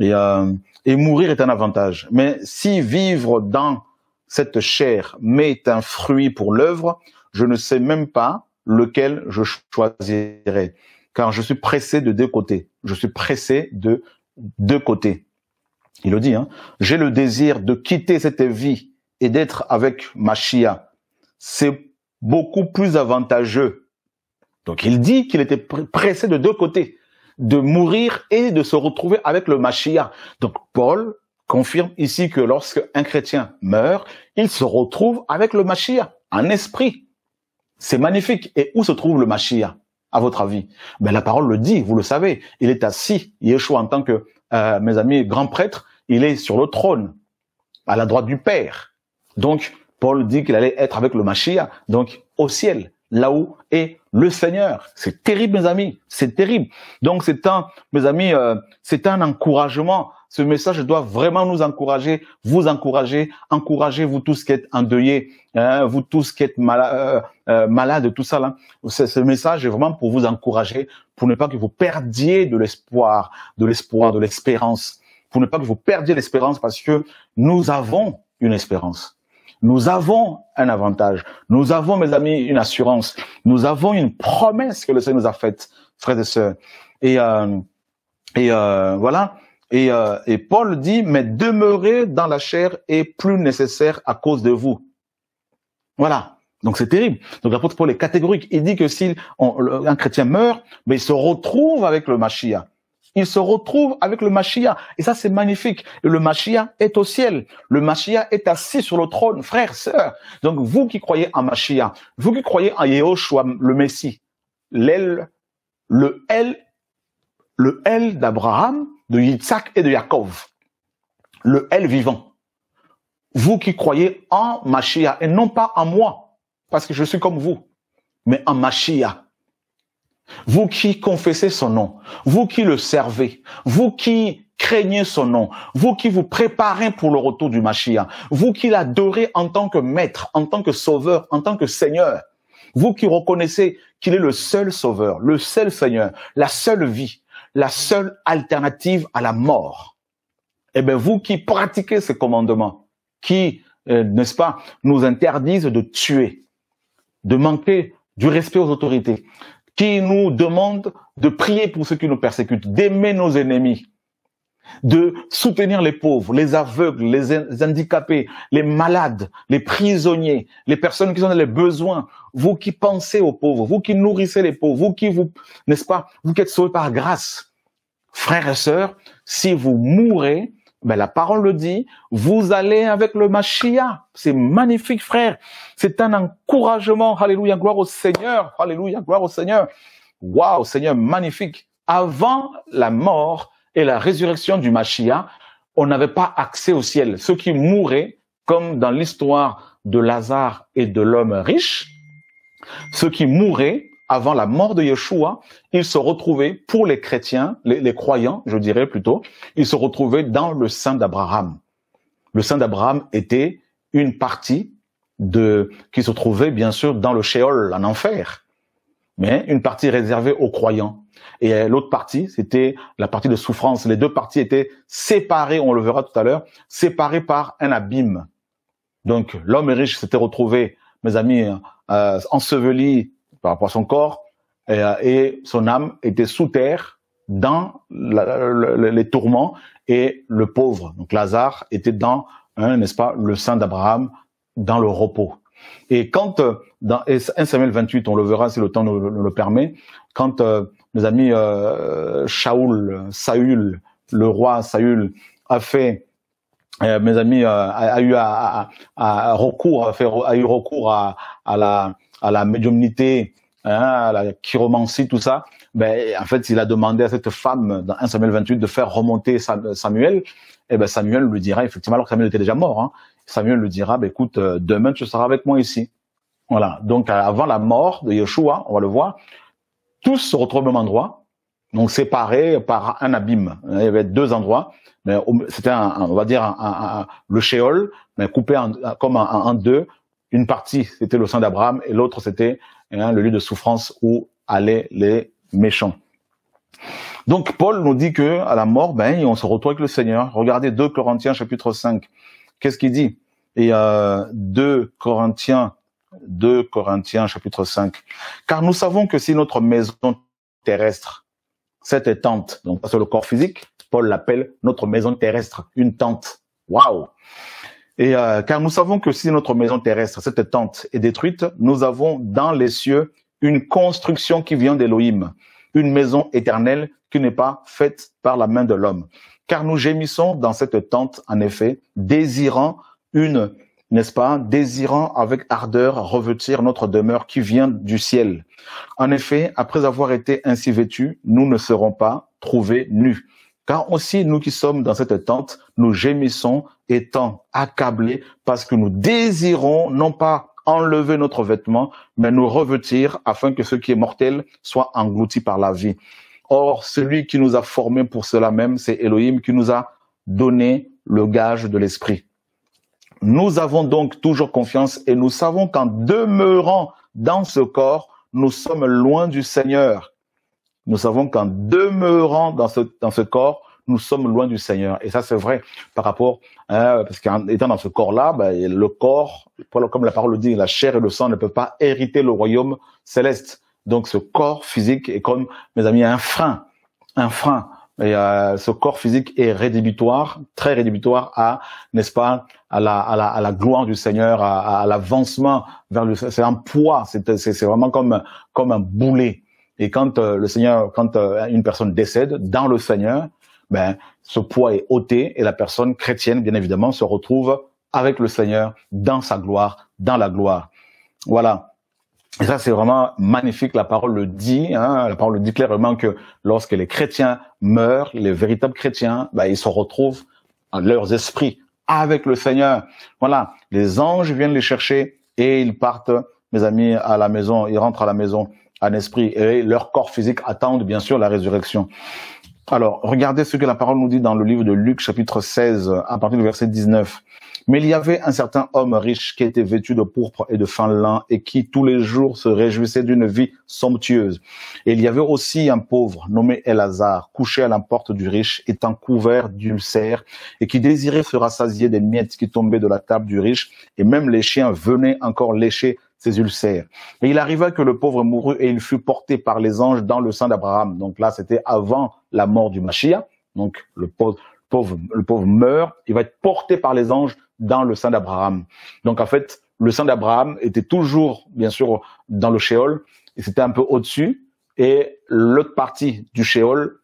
Et mourir est un avantage. Mais si vivre dans cette chair m'est un fruit pour l'œuvre, je ne sais même pas lequel je choisirai. Car je suis pressé de deux côtés. Je suis pressé de deux côtés. Il le dit, hein. J'ai le désir de quitter cette vie et d'être avec ma Chia. C'est beaucoup plus avantageux. Donc il dit qu'il était pressé de deux côtés, de mourir et de se retrouver avec le Machia. Donc Paul confirme ici que lorsqu'un chrétien meurt, il se retrouve avec le Machia, en esprit. C'est magnifique. Et où se trouve le Machia ? À votre avis, ben la parole le dit, vous le savez, il est assis, Yeshua en tant que, mes amis, grand prêtre, il est sur le trône, à la droite du Père. Donc, Paul dit qu'il allait être avec le Machia, donc au ciel, là où est le Seigneur. C'est terrible, mes amis, c'est terrible. Donc, c'est un, mes amis, c'est un encouragement. Ce message doit vraiment nous encourager, vous encourager, encourager vous tous qui êtes endeuillés, hein, vous tous qui êtes malades, tout ça là. Ce message est vraiment pour vous encourager, pour ne pas que vous perdiez de l'espoir, de l'espérance, pour ne pas que vous perdiez l'espérance, parce que nous avons une espérance. Nous avons un avantage. Nous avons, mes amis, une assurance. Nous avons une promesse que le Seigneur nous a faite, frères et sœurs. Voilà. Et Paul dit, mais demeurer dans la chair est plus nécessaire à cause de vous. Voilà. Donc c'est terrible. Donc l'apôtre Paul est catégorique. Il dit que si un chrétien meurt, mais il se retrouve avec le Machia. Il se retrouve avec le Machia. Et ça, c'est magnifique. Le Machia est au ciel. Le Machia est assis sur le trône, frères, sœurs. Donc vous qui croyez en Machia, vous qui croyez en Yehoshua, le Messie, le L d'Abraham, de Yitzhak et de Yaakov, le L vivant. Vous qui croyez en Machia, et non pas en moi, parce que je suis comme vous, mais en Machia. Vous qui confessez son nom, vous qui le servez, vous qui craignez son nom, vous qui vous préparez pour le retour du Machia, vous qui l'adorez en tant que maître, en tant que sauveur, en tant que Seigneur, vous qui reconnaissez qu'il est le seul sauveur, le seul Seigneur, la seule vie, la seule alternative à la mort. Eh bien, vous qui pratiquez ces commandements, qui, n'est-ce pas, nous interdisent de tuer, de manquer du respect aux autorités, qui nous demandent de prier pour ceux qui nous persécutent, d'aimer nos ennemis, de soutenir les pauvres, les aveugles, les handicapés, les malades, les prisonniers, les personnes qui ont les besoins, vous qui pensez aux pauvres, vous qui nourrissez les pauvres, vous qui vous, n'est-ce pas, vous qui êtes sauvés par grâce, frères et sœurs, si vous mourrez, ben la parole le dit, vous allez avec le Machia. C'est magnifique, frère. C'est un encouragement. Alléluia, gloire au Seigneur. Alléluia, gloire au Seigneur. Waouh, Seigneur, magnifique. Avant la mort et la résurrection du Machia, on n'avait pas accès au ciel. Ceux qui mouraient, comme dans l'histoire de Lazare et de l'homme riche, ceux qui mouraient avant la mort de Yeshua, ils se retrouvaient, pour les chrétiens, les croyants, je dirais plutôt, ils se retrouvaient dans le sein d'Abraham. Le sein d'Abraham était une partie qui se trouvait bien sûr dans le Sheol, en enfer, mais une partie réservée aux croyants. Et l'autre partie, c'était la partie de souffrance. Les deux parties étaient séparées, on le verra tout à l'heure, séparées par un abîme. Donc l'homme riche s'était retrouvé, mes amis, enseveli par rapport à son corps, et son âme était sous terre dans les tourments, et le pauvre, donc Lazare, était dans, n'est-ce pas, le sein d'Abraham, dans le repos. Et quand, dans 1 Samuel 28, on le verra si le temps nous le permet, quand mes amis Saül, le roi Saül, a fait, mes amis, a eu recours à la médiumnité, à la chiromancie, tout ça, ben, en fait, il a demandé à cette femme, dans 1 Samuel 28, de faire remonter Samuel, et ben Samuel lui dira, effectivement, alors que Samuel était déjà mort, hein, Samuel lui dira, ben, écoute, demain, tu seras avec moi ici. Voilà, donc avant la mort de Yeshua, on va le voir, tous se retrouvent au même endroit, donc séparés par un abîme. Il y avait deux endroits, mais c'était, on va dire, le Sheol, mais coupé en deux. Une partie, c'était le sein d'Abraham, et l'autre, c'était le lieu de souffrance où allaient les méchants. Donc, Paul nous dit que à la mort, ben, on se retrouve avec le Seigneur. Regardez 2 Corinthiens, chapitre 5. Qu'est-ce qu'il dit? Et 2 Corinthiens, chapitre 5. « Car nous savons que si notre maison terrestre, cette tente, donc pas sur le corps physique, Paul l'appelle notre maison terrestre, une tente. Waouh !» Et car nous savons que si notre maison terrestre, cette tente, est détruite, nous avons dans les cieux une construction qui vient d'Élohim, une maison éternelle qui n'est pas faite par la main de l'homme. Car nous gémissons dans cette tente, en effet, désirant désirant avec ardeur revêtir notre demeure qui vient du ciel. En effet, après avoir été ainsi vêtus, nous ne serons pas trouvés nus. Car aussi, nous qui sommes dans cette tente, nous gémissons, étant accablés, parce que nous désirons non pas enlever notre vêtement, mais nous revêtir, afin que ce qui est mortel soit englouti par la vie. Or, celui qui nous a formés pour cela même, c'est Elohim, qui nous a donné le gage de l'esprit. Nous avons donc toujours confiance, et nous savons qu'en demeurant dans ce corps, nous sommes loin du Seigneur. Nous savons qu'en demeurant dans ce corps, nous sommes loin du Seigneur. Et ça, c'est vrai par rapport, parce qu'étant dans ce corps-là, ben, le corps, comme la parole le dit, la chair et le sang ne peuvent pas hériter le royaume céleste. Donc, ce corps physique est comme, mes amis, un frein. Et ce corps physique est rédhibitoire, très rédhibitoire à la gloire du Seigneur, à l'avancement vers le Seigneur. C'est un poids, c'est vraiment comme un boulet. Et quand une personne décède dans le Seigneur, ben ce poids est ôté et la personne chrétienne, bien évidemment, se retrouve avec le Seigneur dans sa gloire, dans la gloire. Voilà. Et ça, c'est vraiment magnifique. La parole le dit. Hein, la parole le dit clairement que lorsque les chrétiens meurent, les véritables chrétiens, ben, ils se retrouvent en leurs esprits avec le Seigneur. Voilà. Les anges viennent les chercher et ils partent, mes amis, à la maison. Ils rentrent à la maison en esprit, et leur corps physique attendent bien sûr la résurrection. Alors, regardez ce que la parole nous dit dans le livre de Luc, chapitre 16, à partir du verset 19. « Mais il y avait un certain homme riche qui était vêtu de pourpre et de fin lin et qui, tous les jours, se réjouissait d'une vie somptueuse. Et il y avait aussi un pauvre, nommé Lazare, couché à la porte du riche, étant couvert d'ulcères et qui désirait se rassasier des miettes qui tombaient de la table du riche. Et même les chiens venaient encore lécher ses ulcères. Et il arriva que le pauvre mourut et il fut porté par les anges dans le sein d'Abraham. » Donc là, c'était avant la mort du Mashiach. Donc le pauvre meurt, il va être porté par les anges dans le sein d'Abraham. Donc en fait, le sein d'Abraham était toujours, bien sûr, dans le Sheol, et c'était un peu au-dessus, et l'autre partie du Sheol,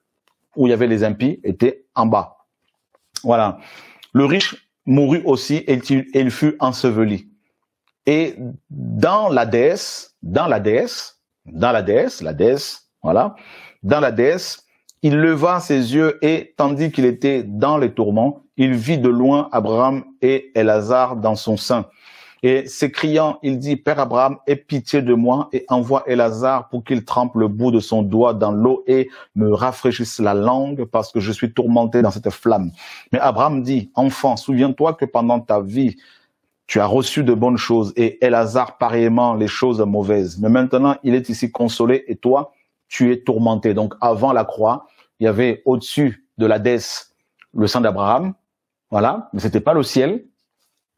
où il y avait les impies, était en bas. Voilà. Le riche mourut aussi et il fut enseveli. Et dans l'Hadès, il leva ses yeux et, tandis qu'il était dans les tourments, il vit de loin Abraham et Lazare dans son sein. Et s'écriant, il dit, « Père Abraham, aie pitié de moi et envoie Lazare pour qu'il trempe le bout de son doigt dans l'eau et me rafraîchisse la langue parce que je suis tourmenté dans cette flamme. » Mais Abraham dit, « Enfant, souviens-toi que pendant ta vie, tu as reçu de bonnes choses et Lazare pareillement les choses mauvaises. Mais maintenant, il est ici consolé et toi, tu es tourmenté. » Donc, avant la croix, il y avait au-dessus de l'Hadès le sein d'Abraham. Voilà. Mais c'était pas le ciel.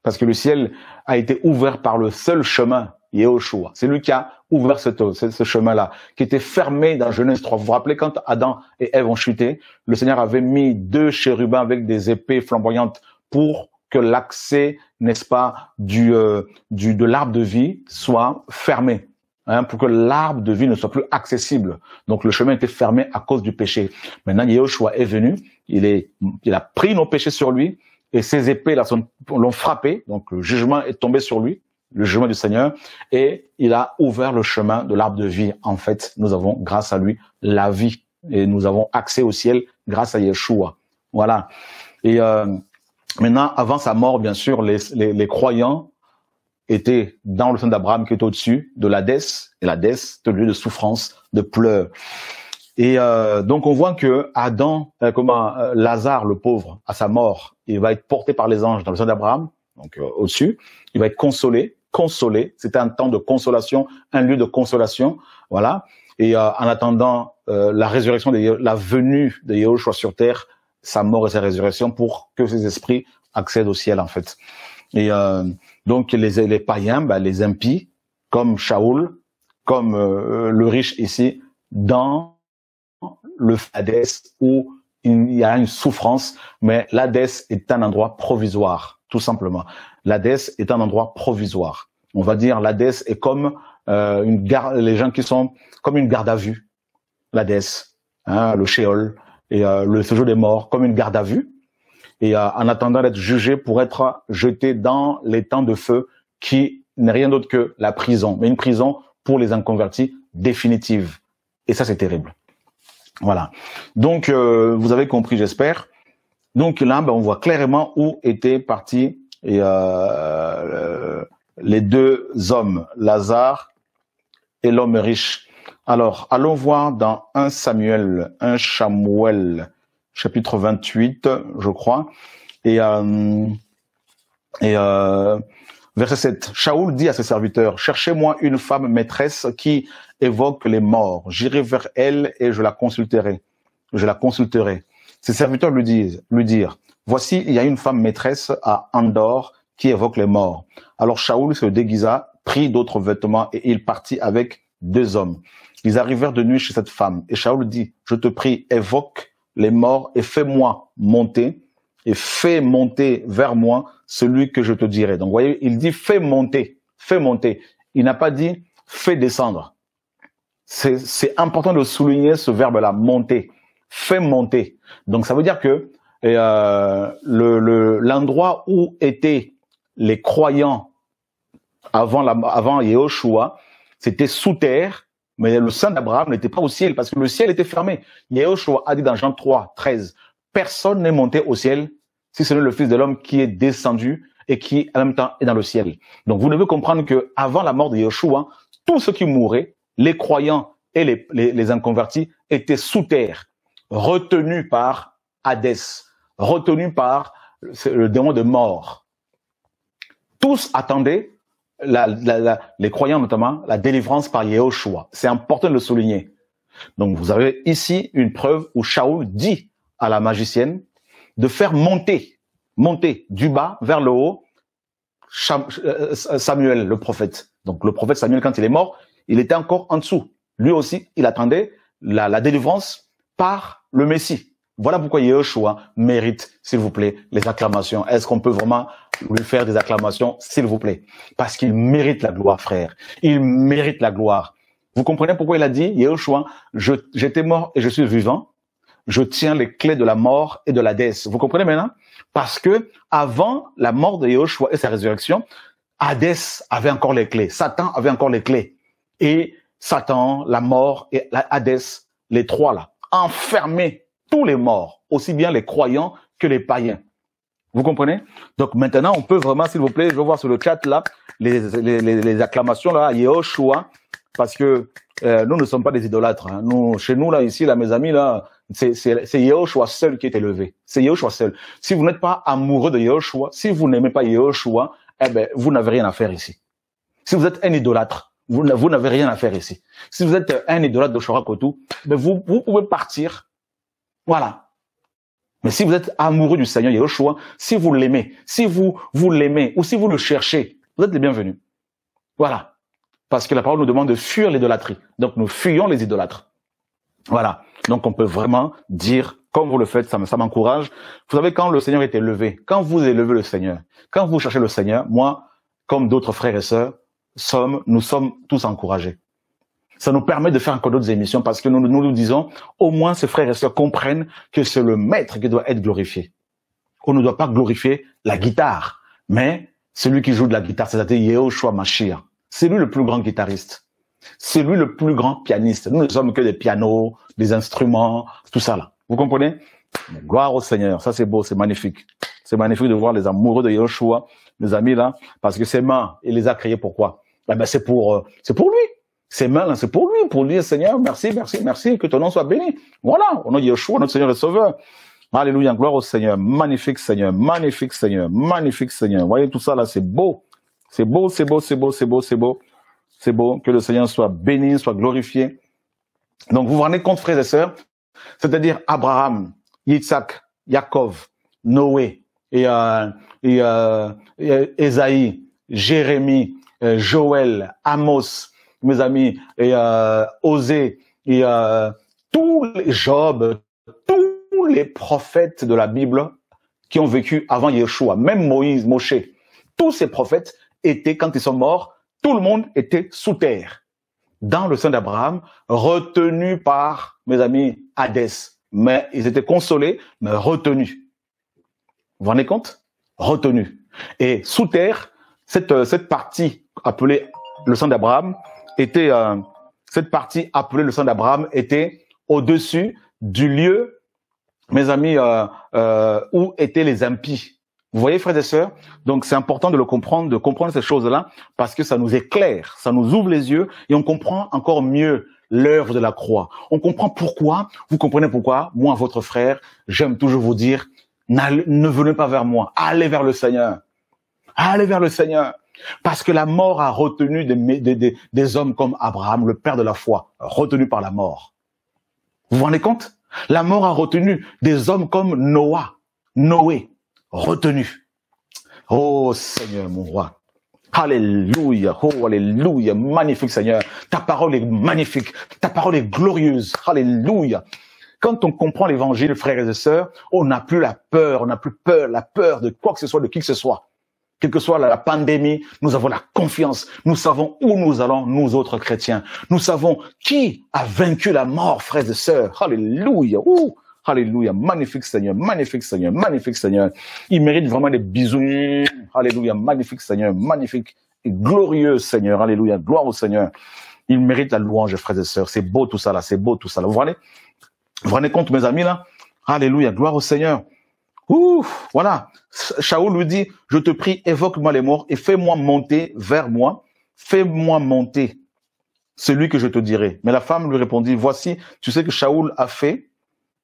Parce que le ciel a été ouvert par le seul chemin, Yeshua. C'est lui qui a ouvert ce chemin-là, qui était fermé dans Genèse 3. Vous vous rappelez, quand Adam et Ève ont chuté, le Seigneur avait mis deux chérubins avec des épées flamboyantes pour que l'accès, n'est-ce pas, de l'arbre de vie soit fermé, hein, pour que l'arbre de vie ne soit plus accessible. Donc le chemin était fermé à cause du péché. Maintenant, Yeshua est venu, il a pris nos péchés sur lui, et ses épées là l'ont frappé, donc le jugement est tombé sur lui, le jugement du Seigneur, et il a ouvert le chemin de l'arbre de vie. En fait, nous avons, grâce à lui, la vie, et nous avons accès au ciel grâce à Yeshua. Voilà. Et maintenant, avant sa mort, bien sûr, les croyants étaient dans le sein d'Abraham qui est au-dessus de l'Hadès, et l'Hadès est le lieu de souffrance, de pleurs. Et donc on voit que Lazare, le pauvre, à sa mort, il va être porté par les anges dans le sein d'Abraham, donc au-dessus, il va être consolé, c'était un temps de consolation, un lieu de consolation, voilà. Et en attendant la résurrection, la venue de Yahushua sur terre, sa mort et sa résurrection pour que ses esprits accèdent au ciel, en fait. Et donc, les païens, ben, les impies, comme Shaoul, comme le riche ici, dans le Hadès, où il y a une souffrance, mais l'Hadès est un endroit provisoire, tout simplement. L'Hadès est un endroit provisoire. On va dire l'Hadès est comme les gens qui sont comme une garde à vue. L'Hadès, hein, le Sheol, et le séjour des morts, comme une garde à vue, et en attendant d'être jugé pour être jeté dans l'étang de feu qui n'est rien d'autre que la prison, mais une prison pour les inconvertis définitive. Et ça, c'est terrible. Voilà. Donc, vous avez compris, j'espère. Donc là, ben, on voit clairement où étaient partis les deux hommes, Lazare et l'homme riche. Alors, allons voir dans 1 Samuel, chapitre 28, je crois, verset 7. « Shaoul dit à ses serviteurs, « Cherchez-moi une femme maîtresse qui évoque les morts. J'irai vers elle et je la consulterai. Ses serviteurs lui dirent, « Voici, il y a une femme maîtresse à Endor qui évoque les morts. » Alors Shaoul se déguisa, prit d'autres vêtements et il partit avec deux hommes. Ils arrivèrent de nuit chez cette femme, et Shaoul dit, « Je te prie, évoque les morts et fais monter vers moi celui que je te dirai. » Donc, vous voyez, il dit « fais monter ». Il n'a pas dit « fais descendre ». C'est important de souligner ce verbe-là, « monter »,« fais monter ». Donc, ça veut dire que l'endroit où étaient les croyants avant Yeshua, c'était sous terre, mais le sein d'Abraham n'était pas au ciel, parce que le ciel était fermé. Yeshua a dit dans Jean 3, 13, « Personne n'est monté au ciel, si ce n'est le Fils de l'homme qui est descendu et qui, en même temps, est dans le ciel. » Donc, vous devez comprendre que avant la mort de Yeshua, tous ceux qui mouraient, les croyants et les inconvertis, étaient sous terre. retenu par Hadès, retenu par le démon de mort. Tous attendaient, les croyants notamment, la délivrance par Yeshua. C'est important de le souligner. Donc vous avez ici une preuve où Shaoul dit à la magicienne de faire monter du bas vers le haut Samuel, le prophète. Donc le prophète Samuel, quand il est mort, il était encore en dessous. Lui aussi, il attendait la délivrance par le Messie. Voilà pourquoi Yeshua mérite, s'il vous plaît, les acclamations. Est-ce qu'on peut vraiment lui faire des acclamations, s'il vous plaît? Parce qu'il mérite la gloire, frère. Il mérite la gloire. Vous comprenez pourquoi il a dit, Yeshua, j'étais mort et je suis vivant. Je tiens les clés de la mort et de l'Hadès. Vous comprenez maintenant? Parce que avant la mort de Yeshua et sa résurrection, Hadès avait encore les clés. Satan avait encore les clés. Et Satan, la mort et Hadès, les trois là, enfermaient tous les morts, aussi bien les croyants que les païens. Vous comprenez? Donc maintenant, on peut vraiment, s'il vous plaît, je vais voir sur le chat là, les acclamations là, Yeshua, parce que nous ne sommes pas des idolâtres. Hein. Nous, chez nous là, ici là, mes amis là, c'est Yeshua seul qui est élevé. C'est Yeshua seul. Si vous n'êtes pas amoureux de Yeshua, si vous n'aimez pas Yeshua, eh ben vous n'avez rien à faire ici. Si vous êtes un idolâtre, vous n'avez rien à faire ici. Si vous êtes un idolâtre de Shorakotou, ben vous pouvez partir. Voilà. Mais si vous êtes amoureux du Seigneur Yeshua, si vous l'aimez, si vous l'aimez ou si vous le cherchez, vous êtes les bienvenus. Voilà. Parce que la parole nous demande de fuir l'idolâtrie. Donc nous fuyons les idolâtres. Voilà. Donc on peut vraiment dire, comme vous le faites, ça m'encourage. Vous savez, quand le Seigneur est élevé, quand vous élevez le Seigneur, quand vous cherchez le Seigneur, moi, comme d'autres frères et sœurs, nous sommes tous encouragés. Ça nous permet de faire encore d'autres émissions parce que nous disons, au moins ces frères et sœurs comprennent que c'est le maître qui doit être glorifié. On ne doit pas glorifier la guitare, mais celui qui joue de la guitare, c'est-à-dire Yehoshua Mashiach. C'est lui le plus grand guitariste. C'est lui le plus grand pianiste. Nous ne sommes que des pianos, des instruments, tout ça là. Vous comprenez? Gloire au Seigneur. Ça c'est beau, c'est magnifique. C'est magnifique de voir les amoureux de Yehoshua, mes amis là, parce que ses mains, il les a créées pourquoi? Eh ben, c'est pour lui. Ces mains-là, c'est pour lui, pour dire, Seigneur, merci, merci, merci, que ton nom soit béni. Voilà, au nom de Yeshua, notre Seigneur et Sauveur. Alléluia, gloire au Seigneur. Magnifique Seigneur, magnifique Seigneur, magnifique Seigneur. Vous voyez, tout ça là, c'est beau. C'est beau, c'est beau, c'est beau, c'est beau, c'est beau. C'est beau, que le Seigneur soit béni, soit glorifié. Donc, vous vous rendez compte, frères et sœurs, c'est-à-dire Abraham, Yitzhak, Yaakov, Noé, Esaïe, Jérémie, Joël, Amos, mes amis, et Osée, et tous les Job, tous les prophètes de la Bible qui ont vécu avant Yeshua, même Moïse, Moshe, tous ces prophètes étaient, quand ils sont morts, tout le monde était sous terre, dans le sein d'Abraham, retenu par, mes amis, Hadès. Mais ils étaient consolés, mais retenus. Vous vous rendez compte? Retenus. Et sous terre, cette partie appelée le sang d'Abraham, cette partie appelée le sang d'Abraham était au-dessus du lieu, mes amis, où étaient les impies. Vous voyez, frères et sœurs? Donc, c'est important de le comprendre, de comprendre ces choses-là, parce que ça nous éclaire, ça nous ouvre les yeux, et on comprend encore mieux l'œuvre de la croix. On comprend pourquoi, vous comprenez pourquoi, moi, votre frère, j'aime toujours vous dire, ne venez pas vers moi, allez vers le Seigneur. Allez vers le Seigneur. Parce que la mort a retenu des hommes comme Abraham, le père de la foi, retenu par la mort. Vous vous rendez compte? La mort a retenu des hommes comme Noé, retenu. Oh Seigneur, mon roi. Alléluia, oh alléluia, magnifique Seigneur. Ta parole est magnifique, ta parole est glorieuse. Alléluia. Quand on comprend l'évangile, frères et sœurs, on n'a plus la peur, la peur de quoi que ce soit, de qui que ce soit. Quelle que soit la pandémie, nous avons la confiance. Nous savons où nous allons, nous autres chrétiens. Nous savons qui a vaincu la mort, frères et sœurs. Alléluia. Alléluia. Magnifique Seigneur, magnifique Seigneur, magnifique Seigneur. Il mérite vraiment des bisous. Alléluia. Magnifique Seigneur, magnifique et glorieux Seigneur. Alléluia. Gloire au Seigneur. Il mérite la louange, frères et sœurs. C'est beau tout ça là, c'est beau tout ça là. Vous vous rendez compte, mes amis là? Alléluia. Gloire au Seigneur. Ouf, voilà, Shaoul lui dit, je te prie, évoque-moi les morts et fais-moi monter vers moi, fais-moi monter, celui que je te dirai. Mais la femme lui répondit, voici, tu sais que Shaoul a fait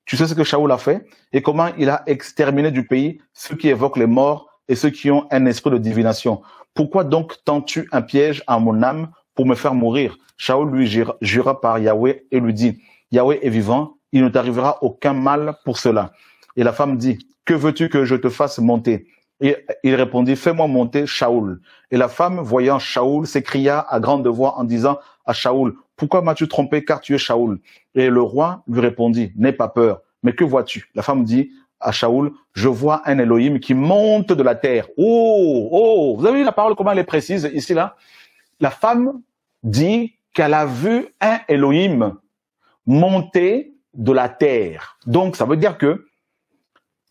Tu sais ce que Shaoul a fait et comment il a exterminé du pays ceux qui évoquent les morts et ceux qui ont un esprit de divination. Pourquoi donc tends-tu un piège à mon âme pour me faire mourir? Shaoul lui jura par Yahweh et lui dit, Yahweh est vivant, il ne t'arrivera aucun mal pour cela. Et la femme dit, que veux-tu que je te fasse monter? Et il répondit, fais-moi monter Shaoul. Et la femme, voyant Shaoul, s'écria à grande voix en disant à Shaoul, pourquoi m'as-tu trompé car tu es Shaoul? Et le roi lui répondit, n'aie pas peur, mais que vois-tu? La femme dit à Shaoul, je vois un Elohim qui monte de la terre. Oh, oh, vous avez vu la parole, comment elle est précise ici, là? La femme dit qu'elle a vu un Elohim monter de la terre. Donc, ça veut dire que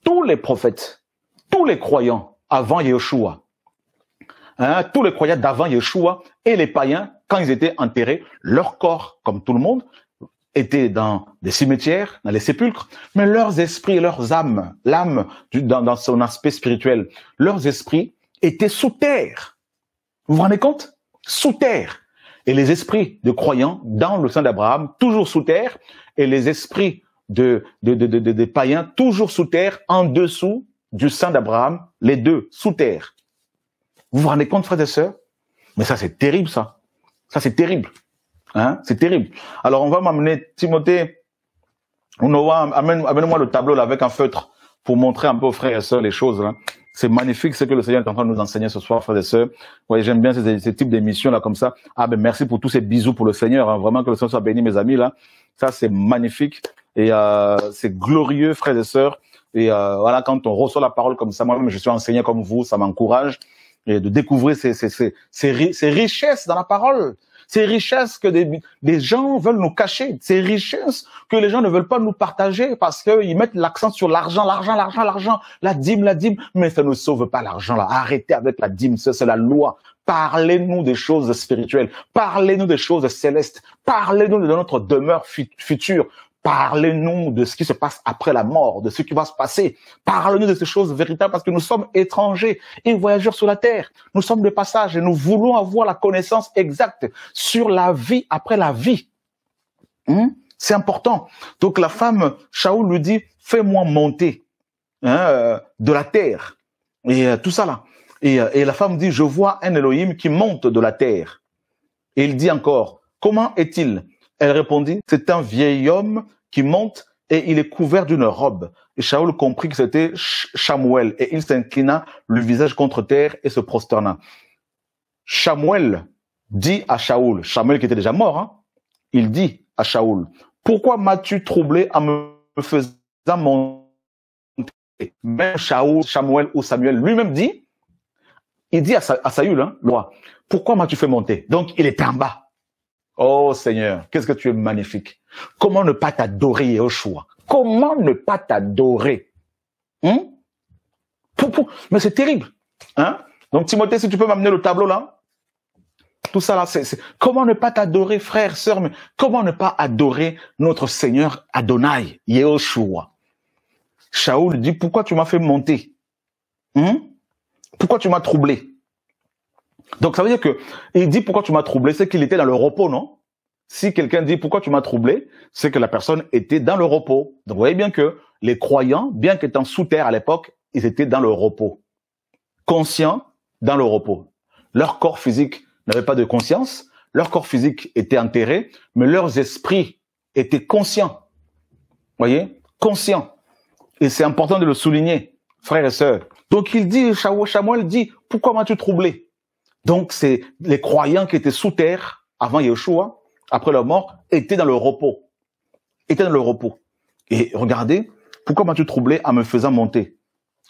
tous les prophètes, tous les croyants avant Yeshua, tous les croyants d'avant Yeshua et les païens, quand ils étaient enterrés, leur corps, comme tout le monde, étaient dans des cimetières, dans les sépulcres, mais leurs esprits, leurs âmes, l'âme dans son aspect spirituel, leurs esprits étaient sous terre. Vous vous rendez compte? Sous terre. Et les esprits de croyants dans le sein d'Abraham, toujours sous terre, et les esprits des païens, toujours sous terre, en dessous du sein d'Abraham, les deux, sous terre. Vous vous rendez compte, frères et sœurs? Mais ça, c'est terrible, ça. Ça, c'est terrible. Hein? C'est terrible. Alors, on va m'amener, Timothée, amène-moi le tableau là avec un feutre pour montrer un peu aux frères et sœurs les choses. Là. C'est magnifique ce que le Seigneur est en train de nous enseigner ce soir, frères et sœurs. Vous voyez, j'aime bien ces types d'émissions là comme ça. Ah ben merci pour tous ces bisous pour le Seigneur. Hein. Vraiment que le Seigneur soit béni, mes amis là. Ça, c'est magnifique et c'est glorieux, frères et sœurs. Et voilà, quand on reçoit la parole comme ça, moi-même, je suis enseignant comme vous, ça m'encourage et de découvrir ces richesses dans la parole, ces richesses que des gens veulent nous cacher, ces richesses que les gens ne veulent pas nous partager parce qu'ils mettent l'accent sur l'argent, l'argent, l'argent, l'argent, la dîme, mais ça ne sauve pas l'argent là. Arrêtez avec la dîme, ça c'est la loi. Parlez-nous des choses spirituelles, parlez-nous des choses célestes, parlez-nous de notre demeure future. Parlez-nous de ce qui se passe après la mort, de ce qui va se passer. Parlez-nous de ces choses véritables parce que nous sommes étrangers et voyageurs sur la terre. Nous sommes de passage et nous voulons avoir la connaissance exacte sur la vie après la vie. C'est important. Donc la femme, Shaoul lui dit, fais-moi monter de la terre. Et tout ça là. Et la femme dit, je vois un Elohim qui monte de la terre. Et il dit encore, comment est-il? Elle répondit, c'est un vieil homme qui monte et il est couvert d'une robe. Et Shaoul comprit que c'était Samuel et il s'inclina le visage contre terre et se prosterna. Samuel dit à Shaoul, Samuel qui était déjà mort, hein, il dit à Shaoul, pourquoi m'as-tu troublé en me faisant monter? Même Shaoul, Samuel ou Samuel lui-même dit, il dit à Saül, hein, le roi, pourquoi m'as-tu fait monter? Donc il était en bas. Oh Seigneur, qu'est-ce que tu es magnifique. Comment ne pas t'adorer, Yeshua? Comment ne pas t'adorer? Mais c'est terrible. Hein? Donc Timothée, si tu peux m'amener le tableau là. Tout ça là, c'est comment ne pas t'adorer, frère, sœur, mais comment ne pas adorer notre Seigneur Adonai, Yeshua? Shaoul dit, pourquoi tu m'as fait monter? Pourquoi tu m'as troublé? Donc ça veut dire que il dit pourquoi tu m'as troublé, c'est qu'il était dans le repos, non? Si quelqu'un dit pourquoi tu m'as troublé, c'est que la personne était dans le repos. Donc vous voyez bien que les croyants, bien qu'étant sous terre à l'époque, ils étaient dans le repos. Conscients, dans le repos. Leur corps physique n'avait pas de conscience, leur corps physique était enterré, mais leurs esprits étaient conscients. Vous voyez? Conscients. Et c'est important de le souligner, frères et sœurs. Donc il dit, Samuel dit, pourquoi m'as-tu troublé? Donc, c'est les croyants qui étaient sous terre avant Yeshua, après leur mort, étaient dans le repos. Étaient dans le repos. Et regardez, pourquoi m'as-tu troublé en me faisant monter?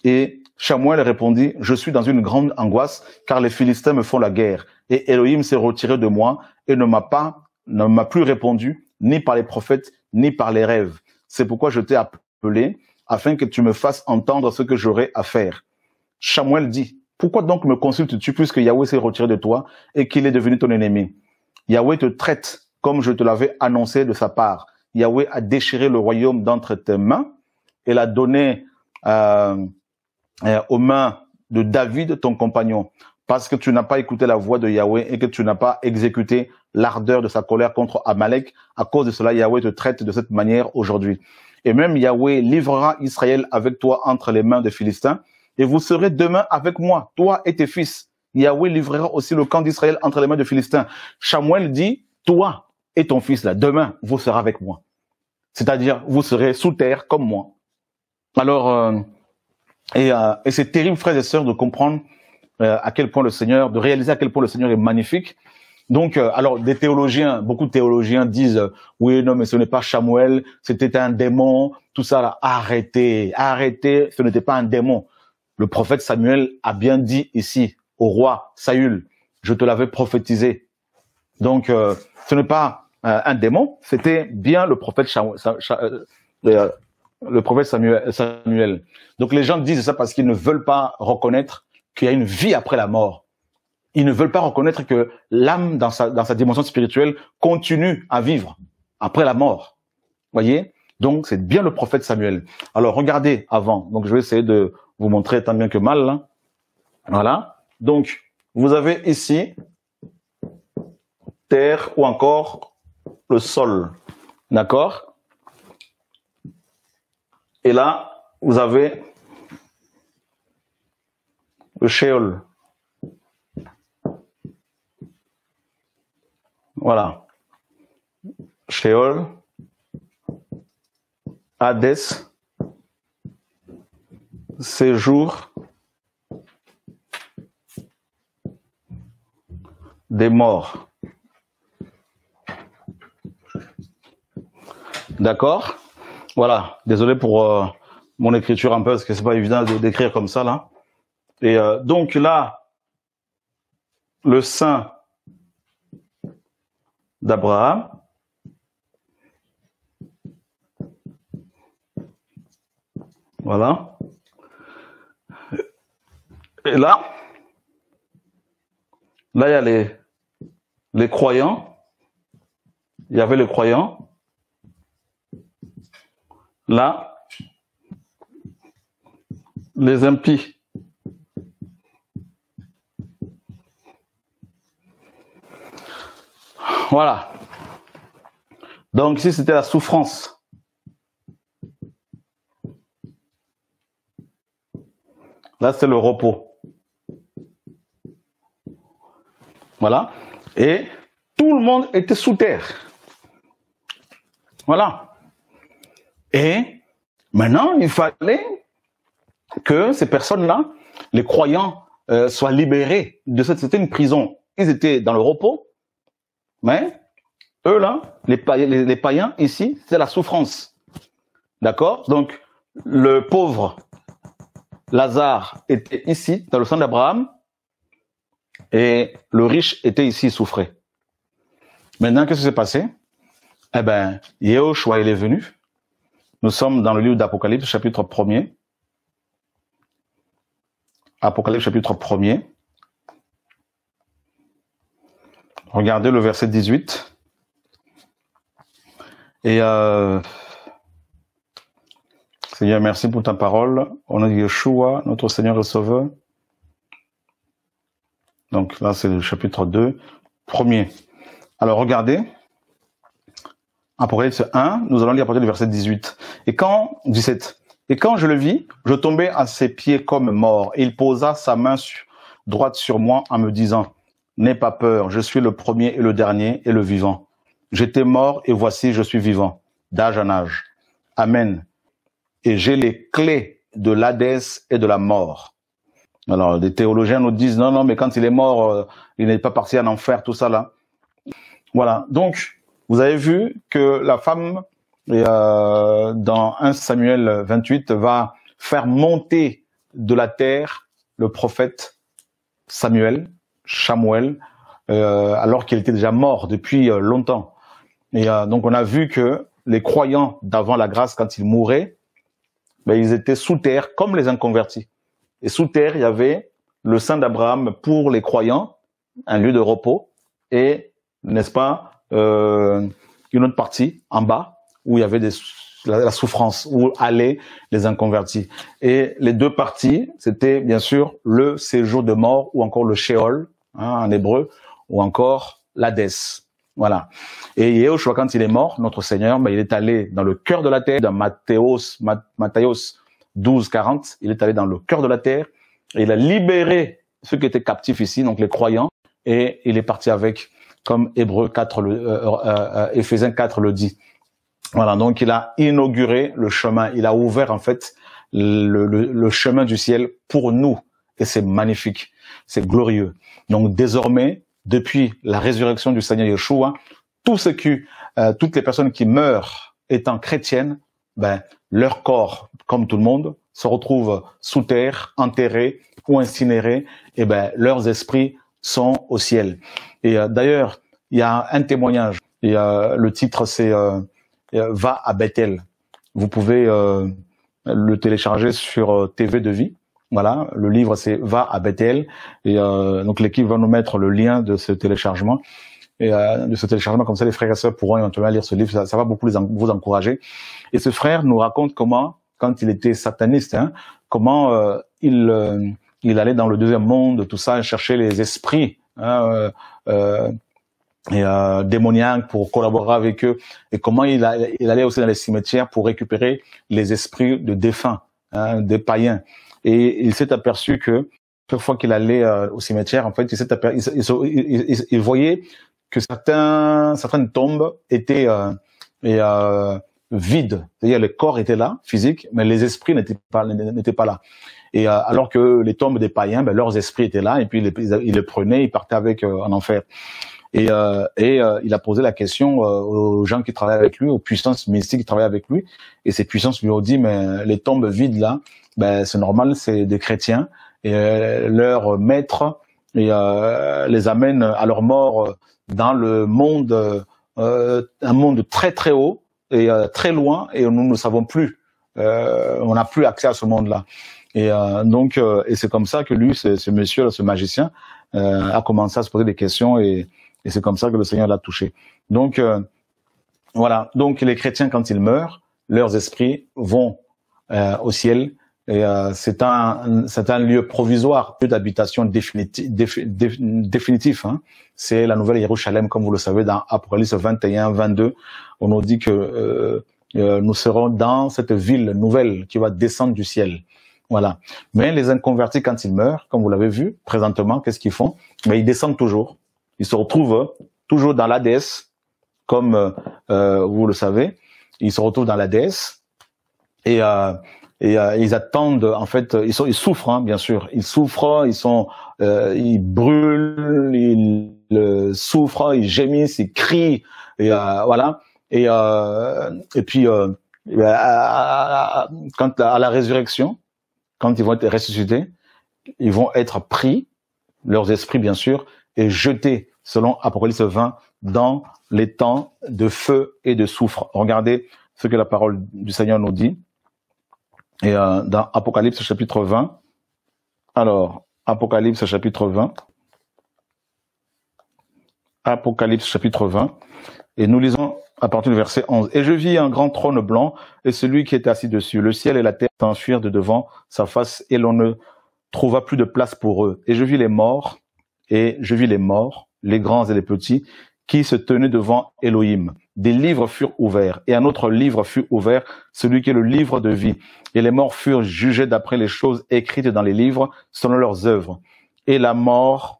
Et Samuel répondit, je suis dans une grande angoisse, car les Philistins me font la guerre. Et Elohim s'est retiré de moi et ne m'a plus répondu, ni par les prophètes, ni par les rêves. C'est pourquoi je t'ai appelé, afin que tu me fasses entendre ce que j'aurai à faire. Samuel dit, pourquoi donc me consultes-tu puisque Yahweh s'est retiré de toi et qu'il est devenu ton ennemi? Yahweh te traite comme je te l'avais annoncé de sa part. Yahweh a déchiré le royaume d'entre tes mains et l'a donné aux mains de David, ton compagnon, parce que tu n'as pas écouté la voix de Yahweh et que tu n'as pas exécuté l'ardeur de sa colère contre Amalek. À cause de cela, Yahweh te traite de cette manière aujourd'hui. Et même Yahweh livrera Israël avec toi entre les mains des Philistins, et vous serez demain avec moi, toi et tes fils. Yahweh livrera aussi le camp d'Israël entre les mains des Philistins. Samuel dit, toi et ton fils, là, demain, vous serez avec moi. C'est-à-dire, vous serez sous terre comme moi. Alors, et c'est terrible, frères et sœurs, de comprendre à quel point le Seigneur, de réaliser à quel point le Seigneur est magnifique. Donc, alors, des théologiens, beaucoup de théologiens disent, oui, non, mais ce n'est pas Samuel, c'était un démon, tout ça, là, arrêtez, arrêtez, ce n'était pas un démon. Le prophète Samuel a bien dit ici, au roi Shaoul, je te l'avais prophétisé. Donc, ce n'est pas un démon, c'était bien le prophète Samuel. Donc, les gens disent ça parce qu'ils ne veulent pas reconnaître qu'il y a une vie après la mort. Ils ne veulent pas reconnaître que l'âme, dans sa dimension spirituelle, continue à vivre après la mort. Voyez? Donc, c'est bien le prophète Samuel. Alors, regardez avant. Donc, je vais essayer de vous montrer tant bien que mal, là. Voilà. Donc, vous avez ici terre ou encore le sol. D'accord? Et là, vous avez le Sheol. Voilà. Sheol, Hadès, séjour des morts. D'accord? Voilà. Désolé pour mon écriture un peu, parce que c'est pas évident d'écrire comme ça, là. Et donc là, le sein d'Abraham, voilà. Et là il y a les croyants, il y avait les croyants, là, les impies. Voilà. Donc ici, c'était la souffrance. Là, c'est le repos. Voilà. Et tout le monde était sous terre. Voilà. Et maintenant, il fallait que ces personnes-là, les croyants, soient libérés de cette... C'était une prison. Ils étaient dans le repos. Mais eux là, les païens ici, c'est la souffrance. D'accord? Donc, le pauvre Lazare était ici, dans le sein d'Abraham, et le riche était ici, il souffrait. Maintenant, qu'est-ce qui s'est passé? Eh bien, Yeshua, il est venu. Nous sommes dans le livre d'Apocalypse, chapitre 1er. Apocalypse, chapitre 1er. Regardez le verset 18. Et Seigneur, merci pour ta parole. Au nom de Yeshua, notre Seigneur et Sauveur. Donc là, c'est le chapitre 2, 1er. Alors regardez. Apocalypse 1, nous allons lire à partir du verset 18. Et quand, 17. Et quand je le vis, je tombai à ses pieds comme mort. Et il posa sa main droite sur moi en me disant, n'aie pas peur, je suis le premier et le dernier et le vivant. J'étais mort et voici, je suis vivant, d'âge en âge. Amen. Et j'ai les clés de l'Hadès et de la mort. Alors, des théologiens nous disent, non, non, mais quand il est mort, il n'est pas parti en enfer, tout ça là. Voilà, donc, vous avez vu que la femme, dans 1 Samuel 28, va faire monter de la terre le prophète Samuel, alors qu'il était déjà mort depuis longtemps. Et donc on a vu que les croyants d'avant la grâce, quand ils mouraient, ben, ils étaient sous terre comme les inconvertis. Et sous terre, il y avait le sein d'Abraham pour les croyants, un lieu de repos, et, n'est-ce pas, une autre partie en bas, où il y avait la souffrance, où allaient les inconvertis. Et les deux parties, c'était bien sûr le séjour de mort, ou encore le Sheol, hein, en hébreu, ou encore l'Hadès. Voilà. Et Yehoshua, quand il est mort, notre Seigneur, ben, il est allé dans le cœur de la terre, dans Matthios 12, 40, il est allé dans le cœur de la terre, et il a libéré ceux qui étaient captifs ici, donc les croyants, et il est parti avec, comme Éphésiens 4 le dit. Voilà, donc il a inauguré le chemin, il a ouvert en fait le chemin du ciel pour nous, et c'est magnifique, c'est glorieux. Donc désormais, depuis la résurrection du Seigneur Yeshua, toutes les personnes qui meurent étant chrétiennes, ben, leur corps, comme tout le monde, se retrouve sous terre, enterré ou incinéré, et ben, leurs esprits sont au ciel. Et d'ailleurs, il y a un témoignage, et le titre c'est « Va à Bethel ». Vous pouvez le télécharger sur TV de vie. Voilà, le livre c'est « Va à Bethel ». Et donc l'équipe va nous mettre le lien de ce téléchargement. Et de ce téléchargement, comme ça les frères et sœurs pourront éventuellement lire ce livre, ça va beaucoup vous encourager. Et ce frère nous raconte comment, quand il était sataniste, hein, comment il allait dans le deuxième monde, tout ça, chercher les esprits hein, démoniaques pour collaborer avec eux, et comment il allait aussi dans les cimetières pour récupérer les esprits de défunts, hein, des païens. Et il s'est aperçu que chaque fois qu'il allait au cimetière, en fait, il voyait que certaines tombes étaient vides. C'est-à-dire les corps étaient là, physiques, mais les esprits n'étaient pas là. Et alors que les tombes des païens, ben, leurs esprits étaient là, et puis ils les prenaient, ils partaient avec en enfer. Et, il a posé la question aux gens qui travaillaient avec lui, aux puissances mystiques qui travaillaient avec lui, et ces puissances lui ont dit, mais les tombes vides là, ben, c'est normal, c'est des chrétiens, et leur maître et, les amène à leur mort dans le monde, un monde très très haut et très loin, et nous ne savons plus, on n'a plus accès à ce monde-là. Et donc, et c'est comme ça que lui, ce monsieur, ce magicien, a commencé à se poser des questions, et c'est comme ça que le Seigneur l'a touché. Donc, voilà. Donc, les chrétiens, quand ils meurent, leurs esprits vont au ciel. Et c'est un lieu provisoire, lieu d'habitation définitif. Hein. C'est la nouvelle Jérusalem, comme vous le savez, dans Apocalypse 21, 22. On nous dit que nous serons dans cette ville nouvelle qui va descendre du ciel. Voilà. Mais les inconvertis, quand ils meurent, comme vous l'avez vu, présentement, qu'est-ce qu'ils font? Mais ils descendent toujours. Ils se retrouvent toujours dans l'Hadès, comme vous le savez. Ils se retrouvent dans l'Hadès et ils attendent, en fait, ils souffrent, hein, bien sûr, ils souffrent, ils brûlent, ils souffrent, ils gémissent, ils crient, et voilà, et puis à la résurrection, quand ils vont être ressuscités, ils vont être pris, leurs esprits bien sûr, et jetés, selon Apocalypse 20, dans les temps de feu et de soufre. Regardez ce que la parole du Seigneur nous dit. Et dans Apocalypse chapitre 20, alors, Apocalypse chapitre 20, Apocalypse chapitre 20, et nous lisons à partir du verset 11. « Et je vis un grand trône blanc, et celui qui était assis dessus, le ciel et la terre s'enfuirent de devant sa face, et l'on ne trouva plus de place pour eux. Et je vis les morts, les grands et les petits, qui se tenaient devant Elohim. Des livres furent ouverts, et un autre livre fut ouvert, celui qui est le livre de vie. Et les morts furent jugés d'après les choses écrites dans les livres, selon leurs œuvres. Et la mer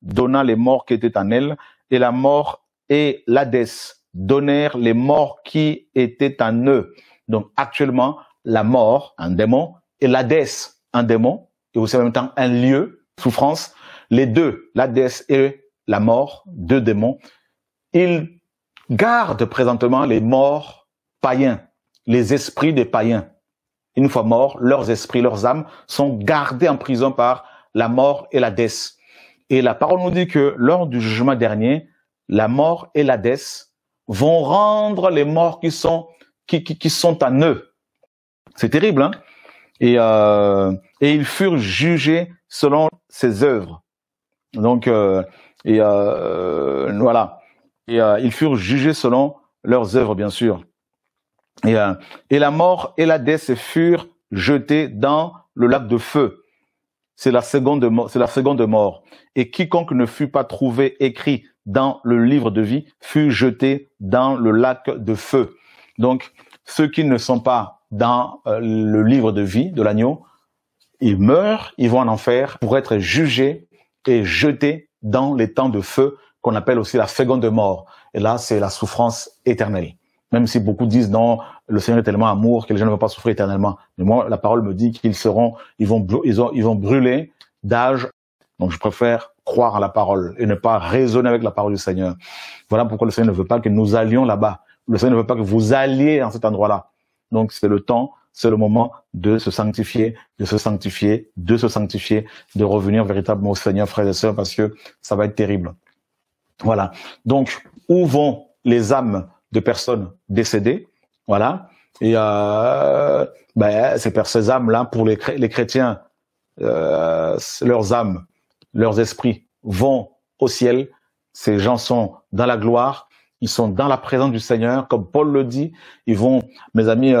donna les morts qui étaient en elle, et la mort et l'Hadès donnèrent les morts qui étaient en eux. » Donc actuellement, la mort, un démon, et l'Hadès, un démon, et aussi en même temps un lieu, souffrance, les deux, l'Hadès et la mort, deux démons, ils gardent présentement les morts païens, les esprits des païens. Une fois morts, leurs esprits, leurs âmes sont gardés en prison par la mort et l'Hadès. Et la parole nous dit que lors du jugement dernier, la mort et l'Hadès vont rendre les morts qui sont en eux. C'est terrible, hein? Et ils furent jugés selon ses œuvres. Donc, voilà. Et ils furent jugés selon leurs œuvres, bien sûr. Et la mort et l'Hadès furent jetés dans le lac de feu. C'est la seconde mort. Et quiconque ne fut pas trouvé écrit dans le livre de vie fut jeté dans le lac de feu. Donc, ceux qui ne sont pas dans le livre de vie de l'agneau, ils meurent, ils vont en enfer pour être jugés et jetés dans les temps de feu qu'on appelle aussi la seconde mort. Et là, c'est la souffrance éternelle. Même si beaucoup disent non, le Seigneur est tellement amour que les gens ne vont pas souffrir éternellement. Mais moi, la parole me dit qu'ils seront, ils vont brûler d'âge. Donc, je préfère croire à la parole et ne pas raisonner avec la parole du Seigneur. Voilà pourquoi le Seigneur ne veut pas que nous allions là-bas. Le Seigneur ne veut pas que vous alliez en cet endroit-là. Donc, c'est le temps, c'est le moment de se sanctifier, de se sanctifier, de se sanctifier, de revenir véritablement au Seigneur, frères et sœurs, parce que ça va être terrible. Voilà. Donc, où vont les âmes de personnes décédées? Voilà. Et ces âmes-là, pour les chrétiens, leurs âmes, leurs esprits vont au ciel. Ces gens sont dans la gloire. Ils sont dans la présence du Seigneur, comme Paul le dit. Ils vont, mes amis,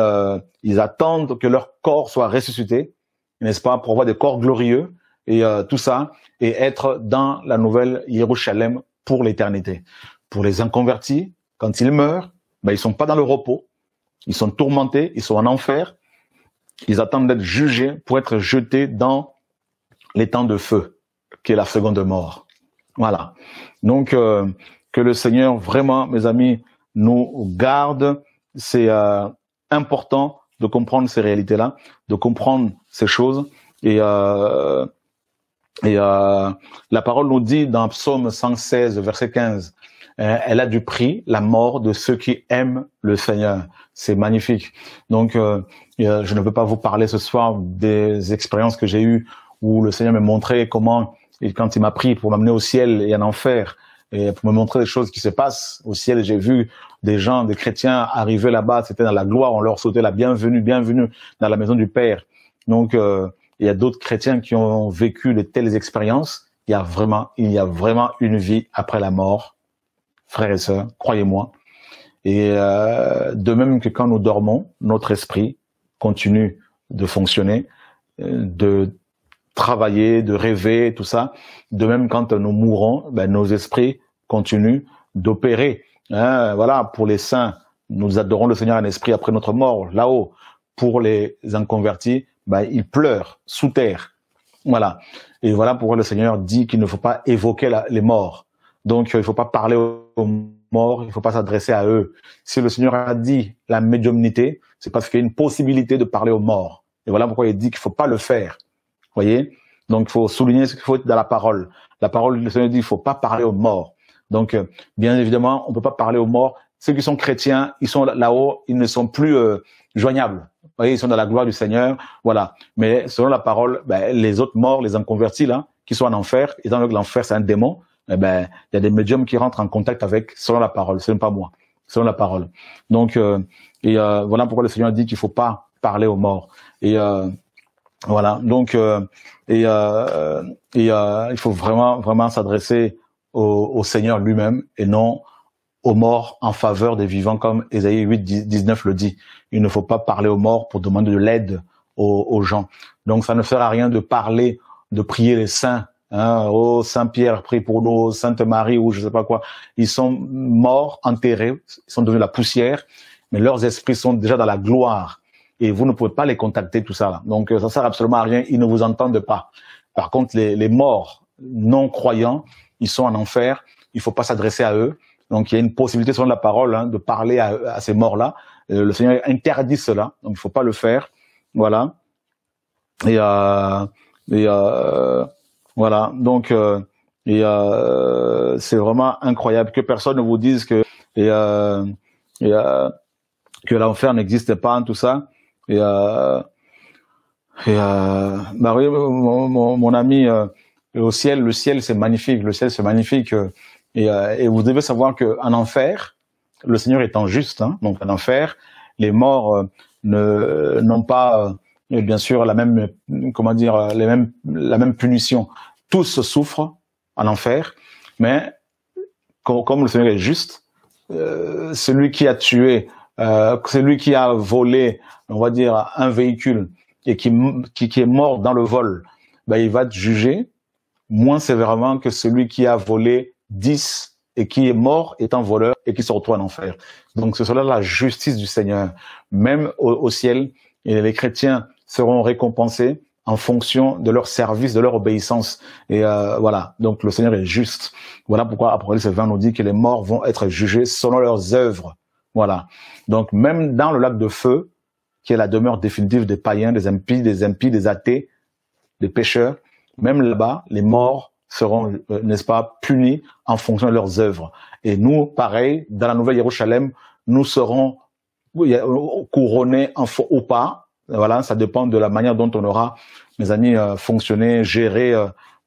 ils attendent que leur corps soit ressuscité, n'est-ce pas, pour avoir des corps glorieux et tout ça, et être dans la nouvelle Jérusalem pour l'éternité. Pour les inconvertis, quand ils meurent, ils ne sont pas dans le repos, ils sont tourmentés, ils sont en enfer, ils attendent d'être jugés pour être jetés dans les temps de feu, qui est la seconde mort. Voilà. Donc, que le Seigneur, vraiment, mes amis, nous garde. C'est important de comprendre ces réalités-là, de comprendre ces choses. Et, la parole nous dit dans Psaume 116, verset 15, elle a du prix, la mort de ceux qui aiment le Seigneur. C'est magnifique. Donc, je ne peux pas vous parler ce soir des expériences que j'ai eues où le Seigneur m'a montré comment, quand il m'a pris pour m'amener au ciel et en enfer, et pour me montrer des choses qui se passent au ciel, j'ai vu des gens, des chrétiens arriver là-bas, c'était dans la gloire, on leur sautait la bienvenue, bienvenue dans la maison du Père. Donc, il y a d'autres chrétiens qui ont vécu de telles expériences. Il y a vraiment une vie après la mort, frères et sœurs, croyez-moi. Et de même que quand nous dormons, notre esprit continue de fonctionner, de travailler, de rêver, tout ça. De même, quand nous mourons, nos esprits continuent d'opérer. Hein, voilà, pour les saints, nous adorons le Seigneur en esprit après notre mort, là-haut. Pour les inconvertis, ils pleurent sous terre. Voilà. Et voilà pourquoi le Seigneur dit qu'il ne faut pas évoquer les morts. Donc, il ne faut pas parler aux morts, il ne faut pas s'adresser à eux. Si le Seigneur a dit la médiumnité, c'est parce qu'il y a une possibilité de parler aux morts. Et voilà pourquoi il dit qu'il ne faut pas le faire. Vous voyez? Donc, il faut souligner ce qu'il faut être dans la parole. La parole du Seigneur dit qu'il ne faut pas parler aux morts. Donc, bien évidemment, on ne peut pas parler aux morts. Ceux qui sont chrétiens, ils sont là-haut, ils ne sont plus joignables. Vous voyez, ils sont dans la gloire du Seigneur, voilà. Mais selon la parole, les autres morts, les inconvertis, là, qui sont en enfer, étant donné que l'enfer, c'est un démon, il y a des médiums qui rentrent en contact avec, selon la parole, ce n'est pas moi, selon la parole. Donc, voilà pourquoi le Seigneur dit qu'il ne faut pas parler aux morts. Et... voilà, donc il faut vraiment s'adresser au Seigneur lui-même et non aux morts en faveur des vivants, comme Ésaïe 8, 19 le dit. Il ne faut pas parler aux morts pour demander de l'aide aux gens. Donc ça ne sert à rien de parler, de prier les saints. Hein, oh Saint-Pierre, prie pour nous, Sainte Marie ou je ne sais pas quoi. Ils sont morts, enterrés, ils sont devenus la poussière, mais leurs esprits sont déjà dans la gloire. Et vous ne pouvez pas les contacter, tout ça. Donc, ça ne sert absolument à rien. Ils ne vous entendent pas. Par contre, les morts non-croyants, ils sont en enfer. Il ne faut pas s'adresser à eux. Donc, il y a une possibilité, selon la parole, hein, de parler à ces morts-là. Le Seigneur interdit cela. Donc, il ne faut pas le faire. Voilà. Et, voilà. Donc, c'est vraiment incroyable que personne ne vous dise que l'enfer n'existe pas, tout ça. Et, oui, mon ami, le ciel c'est magnifique, et vous devez savoir qu'en enfer, le Seigneur étant juste, hein, donc en enfer, les morts n'ont pas, bien sûr, la même punition. Tous souffrent en enfer, mais comme le Seigneur est juste, celui qui a tué, celui qui a volé, on va dire, un véhicule et qui est mort dans le vol, il va être jugé moins sévèrement que celui qui a volé 10 et qui est mort étant voleur et qui se retrouve en enfer. Donc ce sera la justice du Seigneur. Même au ciel, et les chrétiens seront récompensés en fonction de leur service, de leur obéissance. Et voilà, donc le Seigneur est juste. Voilà pourquoi Apocalypse 20 nous dit que les morts vont être jugés selon leurs œuvres. Voilà, donc même dans le lac de feu, qui est la demeure définitive des païens, des impies, des athées, des pécheurs, même là-bas, les morts seront, n'est-ce pas, punis en fonction de leurs œuvres. Et nous, pareil, dans la Nouvelle Jérusalem, nous serons couronnés ou pas. Voilà, ça dépend de la manière dont on aura, mes amis, fonctionné, géré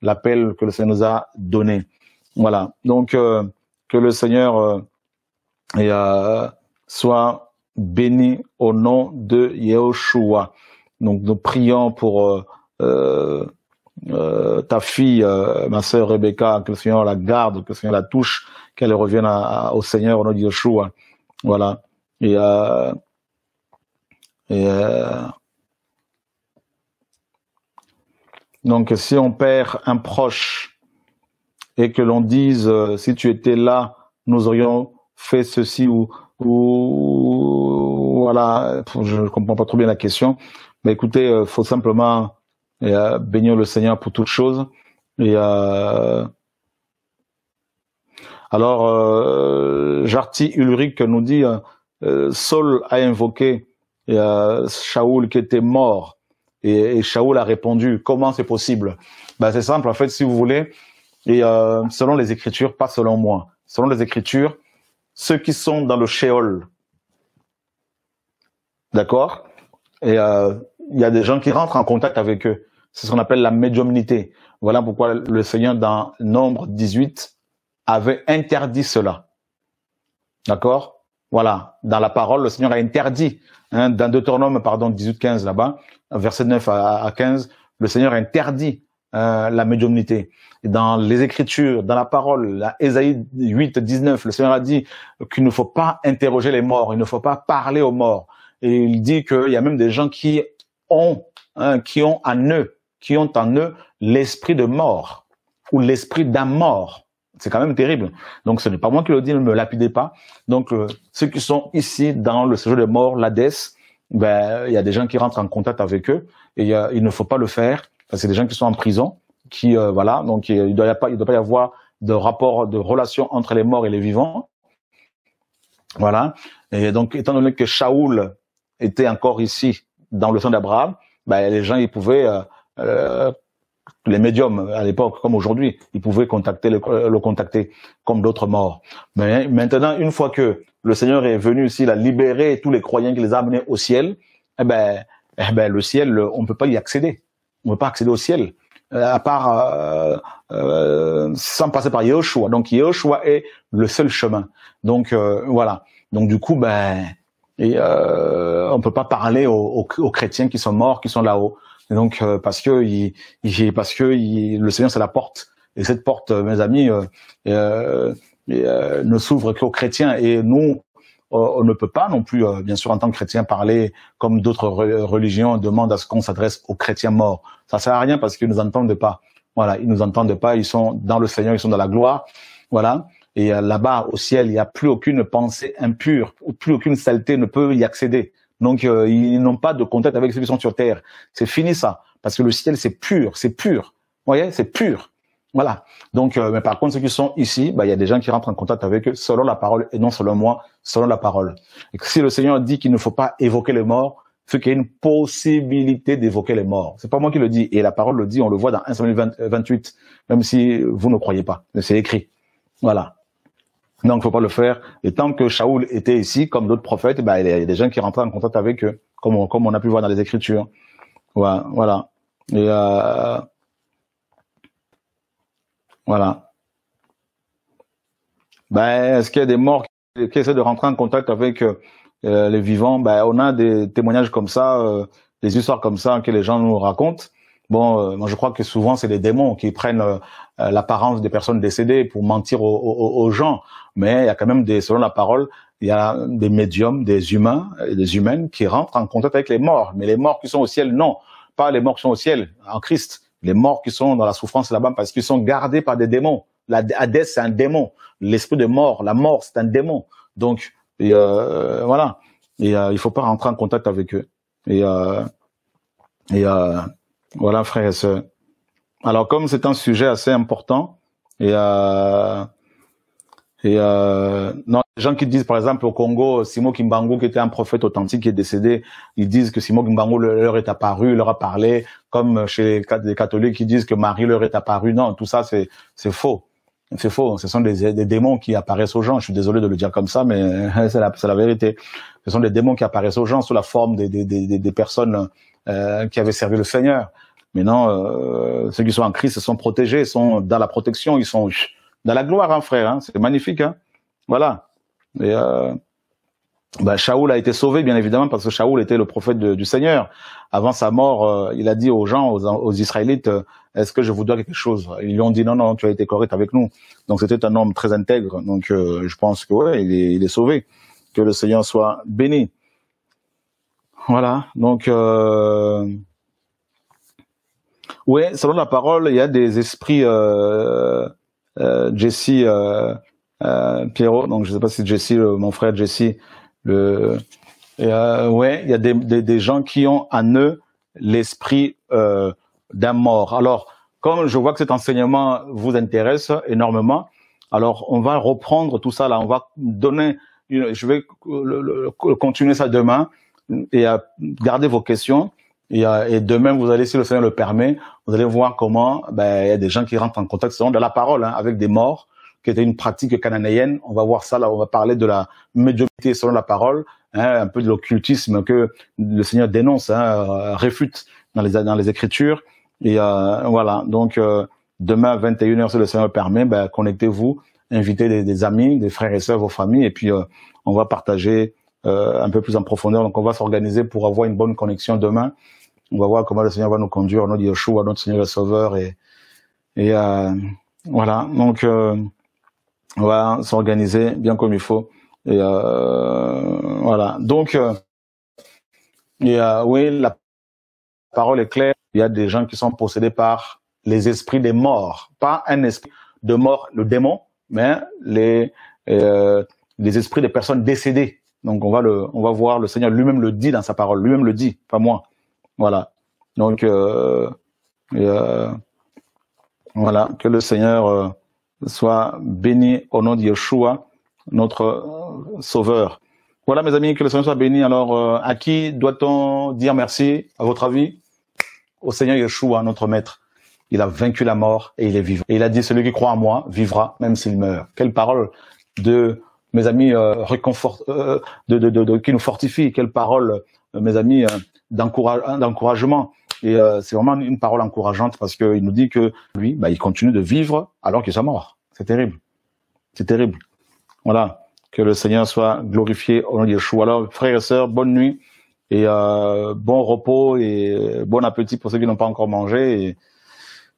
l'appel que le Seigneur nous a donné. Voilà, donc que le Seigneur soit béni au nom de Yeshua. Donc nous prions pour ta fille, ma sœur Rebecca, que le Seigneur la garde, que le Seigneur la touche, qu'elle revienne au Seigneur au nom de Yeshua. Voilà. Donc si on perd un proche et que l'on dise si tu étais là, nous aurions fait ceci ou voilà, je ne comprends pas trop bien la question. Mais écoutez, il faut simplement bénir le Seigneur pour toutes choses. Et alors, Jarty Ulrich nous dit, Saul a invoqué Shaoul qui était mort, et Shaoul a répondu. Comment c'est possible? Ben, c'est simple en fait, si vous voulez, et selon les Écritures, pas selon moi. Selon les Écritures, ceux qui sont dans le Sheol, d'accord? Et il y a des gens qui rentrent en contact avec eux. C'est ce qu'on appelle la médiumnité. Voilà pourquoi le Seigneur, dans Nombre 18, avait interdit cela. D'accord? Voilà. Dans la parole, le Seigneur a interdit. Hein, dans Deutéronome, pardon, 18-15 là-bas, verset 9 à 15, le Seigneur interdit la médiumnité. Et dans les Écritures, dans la parole, la Ésaïe 8-19, le Seigneur a dit qu'il ne faut pas interroger les morts, il ne faut pas parler aux morts. Et il dit qu'il y a même des gens qui ont en eux l'esprit de mort ou l'esprit d'un mort. C'est quand même terrible. Donc ce n'est pas moi qui le dis, ne me lapidez pas. Donc ceux qui sont ici dans le séjour de mort, l'Hadès, ben, il y a des gens qui rentrent en contact avec eux et il ne faut pas le faire. C'est des gens qui sont en prison, qui voilà, donc il ne doit pas y avoir de rapport, de relation entre les morts et les vivants. Voilà. Et donc, étant donné que Shaoul était encore ici dans le sang d'Abraham, ben, les gens, ils pouvaient, les médiums à l'époque comme aujourd'hui, ils pouvaient contacter le contacter comme d'autres morts. Mais maintenant, une fois que le Seigneur est venu ici, il a libéré tous les croyants qui les a amenés au ciel. Eh ben, le ciel, on ne peut pas y accéder. On ne peut pas accéder au ciel, à part sans passer par Yeshua. Donc Yeshua est le seul chemin. Donc voilà. Donc du coup, ben, on ne peut pas parler aux chrétiens qui sont morts, qui sont là-haut. Donc parce que le Seigneur c'est la porte. Et cette porte, mes amis, ne s'ouvre qu'aux chrétiens. Et nous, on ne peut pas non plus, bien sûr, en tant que chrétien, parler comme d'autres religions demandent à ce qu'on s'adresse aux chrétiens morts. Ça sert à rien parce qu'ils nous entendent pas. Voilà, ils nous entendent pas. Ils sont dans le Seigneur, ils sont dans la gloire. Voilà. Et là-bas, au ciel, il n'y a plus aucune pensée impure, plus aucune saleté ne peut y accéder. Donc, ils n'ont pas de contact avec ceux qui sont sur terre. C'est fini ça, parce que le ciel, c'est pur, c'est pur. Vous voyez, c'est pur. Voilà. Donc, mais par contre, ceux qui sont ici, bah, il y a des gens qui rentrent en contact avec eux selon la parole et non selon moi, selon la parole. Et si le Seigneur dit qu'il ne faut pas évoquer les morts, c'est qu'il y a une possibilité d'évoquer les morts. C'est pas moi qui le dis. Et la parole le dit, on le voit dans 1 Samuel 28, même si vous ne croyez pas. C'est écrit. Voilà. Donc, il ne faut pas le faire. Et tant que Shaoul était ici, comme d'autres prophètes, bah, il y a des gens qui rentraient en contact avec eux, comme on a pu voir dans les Écritures. Voilà. Et voilà. Ben, est-ce qu'il y a des morts qui essaient de rentrer en contact avec les vivants? Ben, on a des témoignages comme ça, des histoires comme ça que les gens nous racontent. Bon, moi je crois que souvent c'est des démons qui prennent l'apparence des personnes décédées pour mentir aux gens. Mais il y a quand même selon la parole, il y a des médiums, des humains, des humaines qui rentrent en contact avec les morts. Mais les morts qui sont au ciel, non. Pas les morts qui sont au ciel, en Christ. Les morts qui sont dans la souffrance là-bas parce qu'ils sont gardés par des démons. Hadès, c'est un démon. L'esprit de mort, la mort, c'est un démon. Donc, voilà. Et il ne faut pas rentrer en contact avec eux. Et voilà, frères et sœurs. Alors, comme c'est un sujet assez important, non, les gens qui disent, par exemple, au Congo, Simo Kimbangu, qui était un prophète authentique, qui est décédé, ils disent que Simo Kimbangu leur est apparu, leur a parlé, comme chez les catholiques qui disent que Marie leur est apparue. Non, tout ça, c'est faux. C'est faux. Ce sont des démons qui apparaissent aux gens. Je suis désolé de le dire comme ça, mais c'est la vérité. Ce sont des démons qui apparaissent aux gens sous la forme des personnes qui avaient servi le Seigneur. Maintenant, ceux qui sont en Christ sont protégés, sont dans la protection, ils sont... dans la gloire, hein, frère, hein, c'est magnifique. Hein, voilà. Et Shaoul a été sauvé, bien évidemment, parce que Shaoul était le prophète du Seigneur. Avant sa mort, il a dit aux gens, aux Israélites, est-ce que je vous dois quelque chose? Ils lui ont dit, non, non, tu as été correct avec nous. Donc c'était un homme très intègre. Donc je pense que ouais, il est sauvé. Que le Seigneur soit béni. Voilà. Donc... oui, selon la parole, il y a des esprits... Jessie Pierrot, donc je ne sais pas si Jessie, mon frère Jessie, ouais, il y a des gens qui ont en eux l'esprit d'un mort. Alors, comme je vois que cet enseignement vous intéresse énormément, alors on va reprendre tout ça là, on va donner, je vais continuer ça demain et garder vos questions. Et demain, vous allez, si le Seigneur le permet, vous allez voir comment il y a des gens qui rentrent en contact selon de la parole, hein, avec des morts, qui était une pratique cananéenne. On va voir ça là, on va parler de la médiumnité selon la parole, hein, un peu de l'occultisme que le Seigneur dénonce, hein, réfute dans les Écritures. Et voilà, donc demain à 21h, si le Seigneur le permet, connectez-vous, invitez des amis, des frères et sœurs, vos familles, et puis on va partager un peu plus en profondeur. Donc on va s'organiser pour avoir une bonne connexion demain. On va voir comment le Seigneur va nous conduire, notre Yeshua, notre Seigneur et Sauveur. Et voilà, donc on va s'organiser bien comme il faut. Et voilà, donc, oui, la parole est claire. Il y a des gens qui sont possédés par les esprits des morts. Pas un esprit de mort, le démon, mais les esprits des personnes décédées. Donc on va voir, le Seigneur lui-même le dit dans sa parole, lui-même le dit, pas moi. Voilà, donc voilà, que le Seigneur soit béni au nom de Yeshua, notre Sauveur. Voilà mes amis, que le Seigneur soit béni. Alors à qui doit-on dire merci, à votre avis? Au Seigneur Yeshua, notre Maître. Il a vaincu la mort et il est vivant. Et il a dit, celui qui croit en moi vivra même s'il meurt. Quelle parole de mes amis qui nous fortifie, quelle parole mes amis d'encouragement. Et c'est vraiment une parole encourageante parce qu'il nous dit que lui, il continue de vivre alors qu'il soit mort. C'est terrible. C'est terrible. Voilà. Que le Seigneur soit glorifié au nom de Yeshua. Alors, frères et sœurs, bonne nuit et bon repos et bon appétit pour ceux qui n'ont pas encore mangé.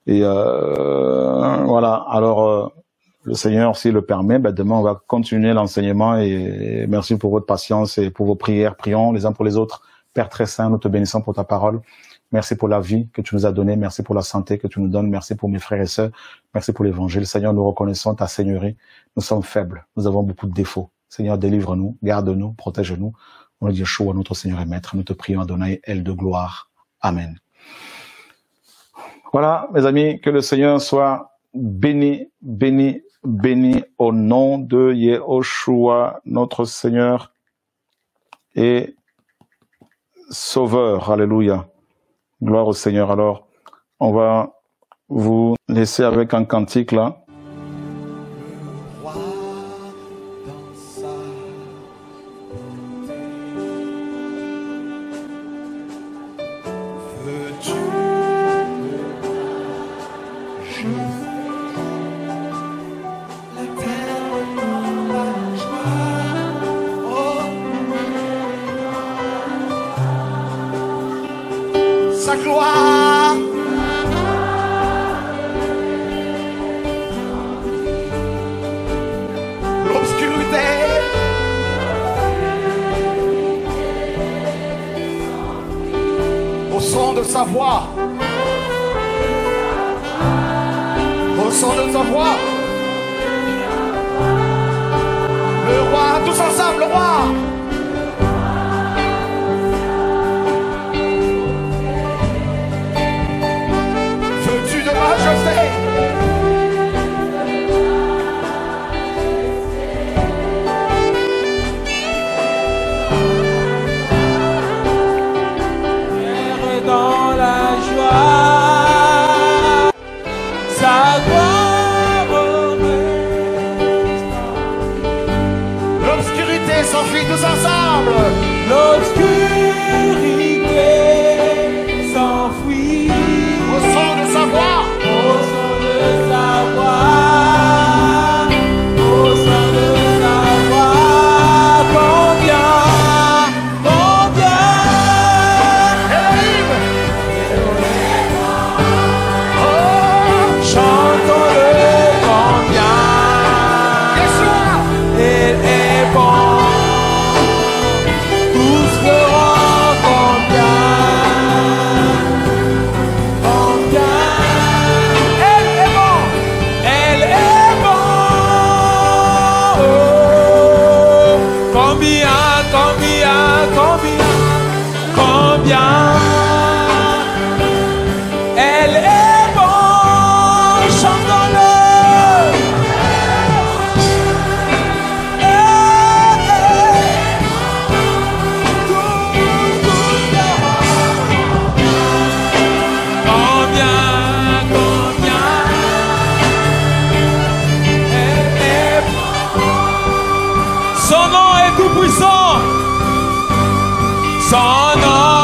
Voilà. Alors, le Seigneur, s'il le permet, demain, on va continuer l'enseignement et merci pour votre patience et pour vos prières. Prions les uns pour les autres. Père très saint, nous te bénissons pour ta parole. Merci pour la vie que tu nous as donnée. Merci pour la santé que tu nous donnes. Merci pour mes frères et sœurs. Merci pour l'évangile. Seigneur, nous reconnaissons ta Seigneurie. Nous sommes faibles. Nous avons beaucoup de défauts. Seigneur, délivre-nous, garde-nous, protège-nous. On le dit chaud à notre Seigneur et Maître. Nous te prions, Adonai, aile de gloire. Amen. Voilà, mes amis, que le Seigneur soit béni, béni, béni au nom de Yeshua, notre Seigneur et Sauveur. Alléluia. Gloire au Seigneur. Alors, on va vous laisser avec un cantique là. Au son de sa voix. et s'enfuit tous ensemble. L'obscurité s'enfuit au son de sa voix. Son nom est tout puissant. Son nom.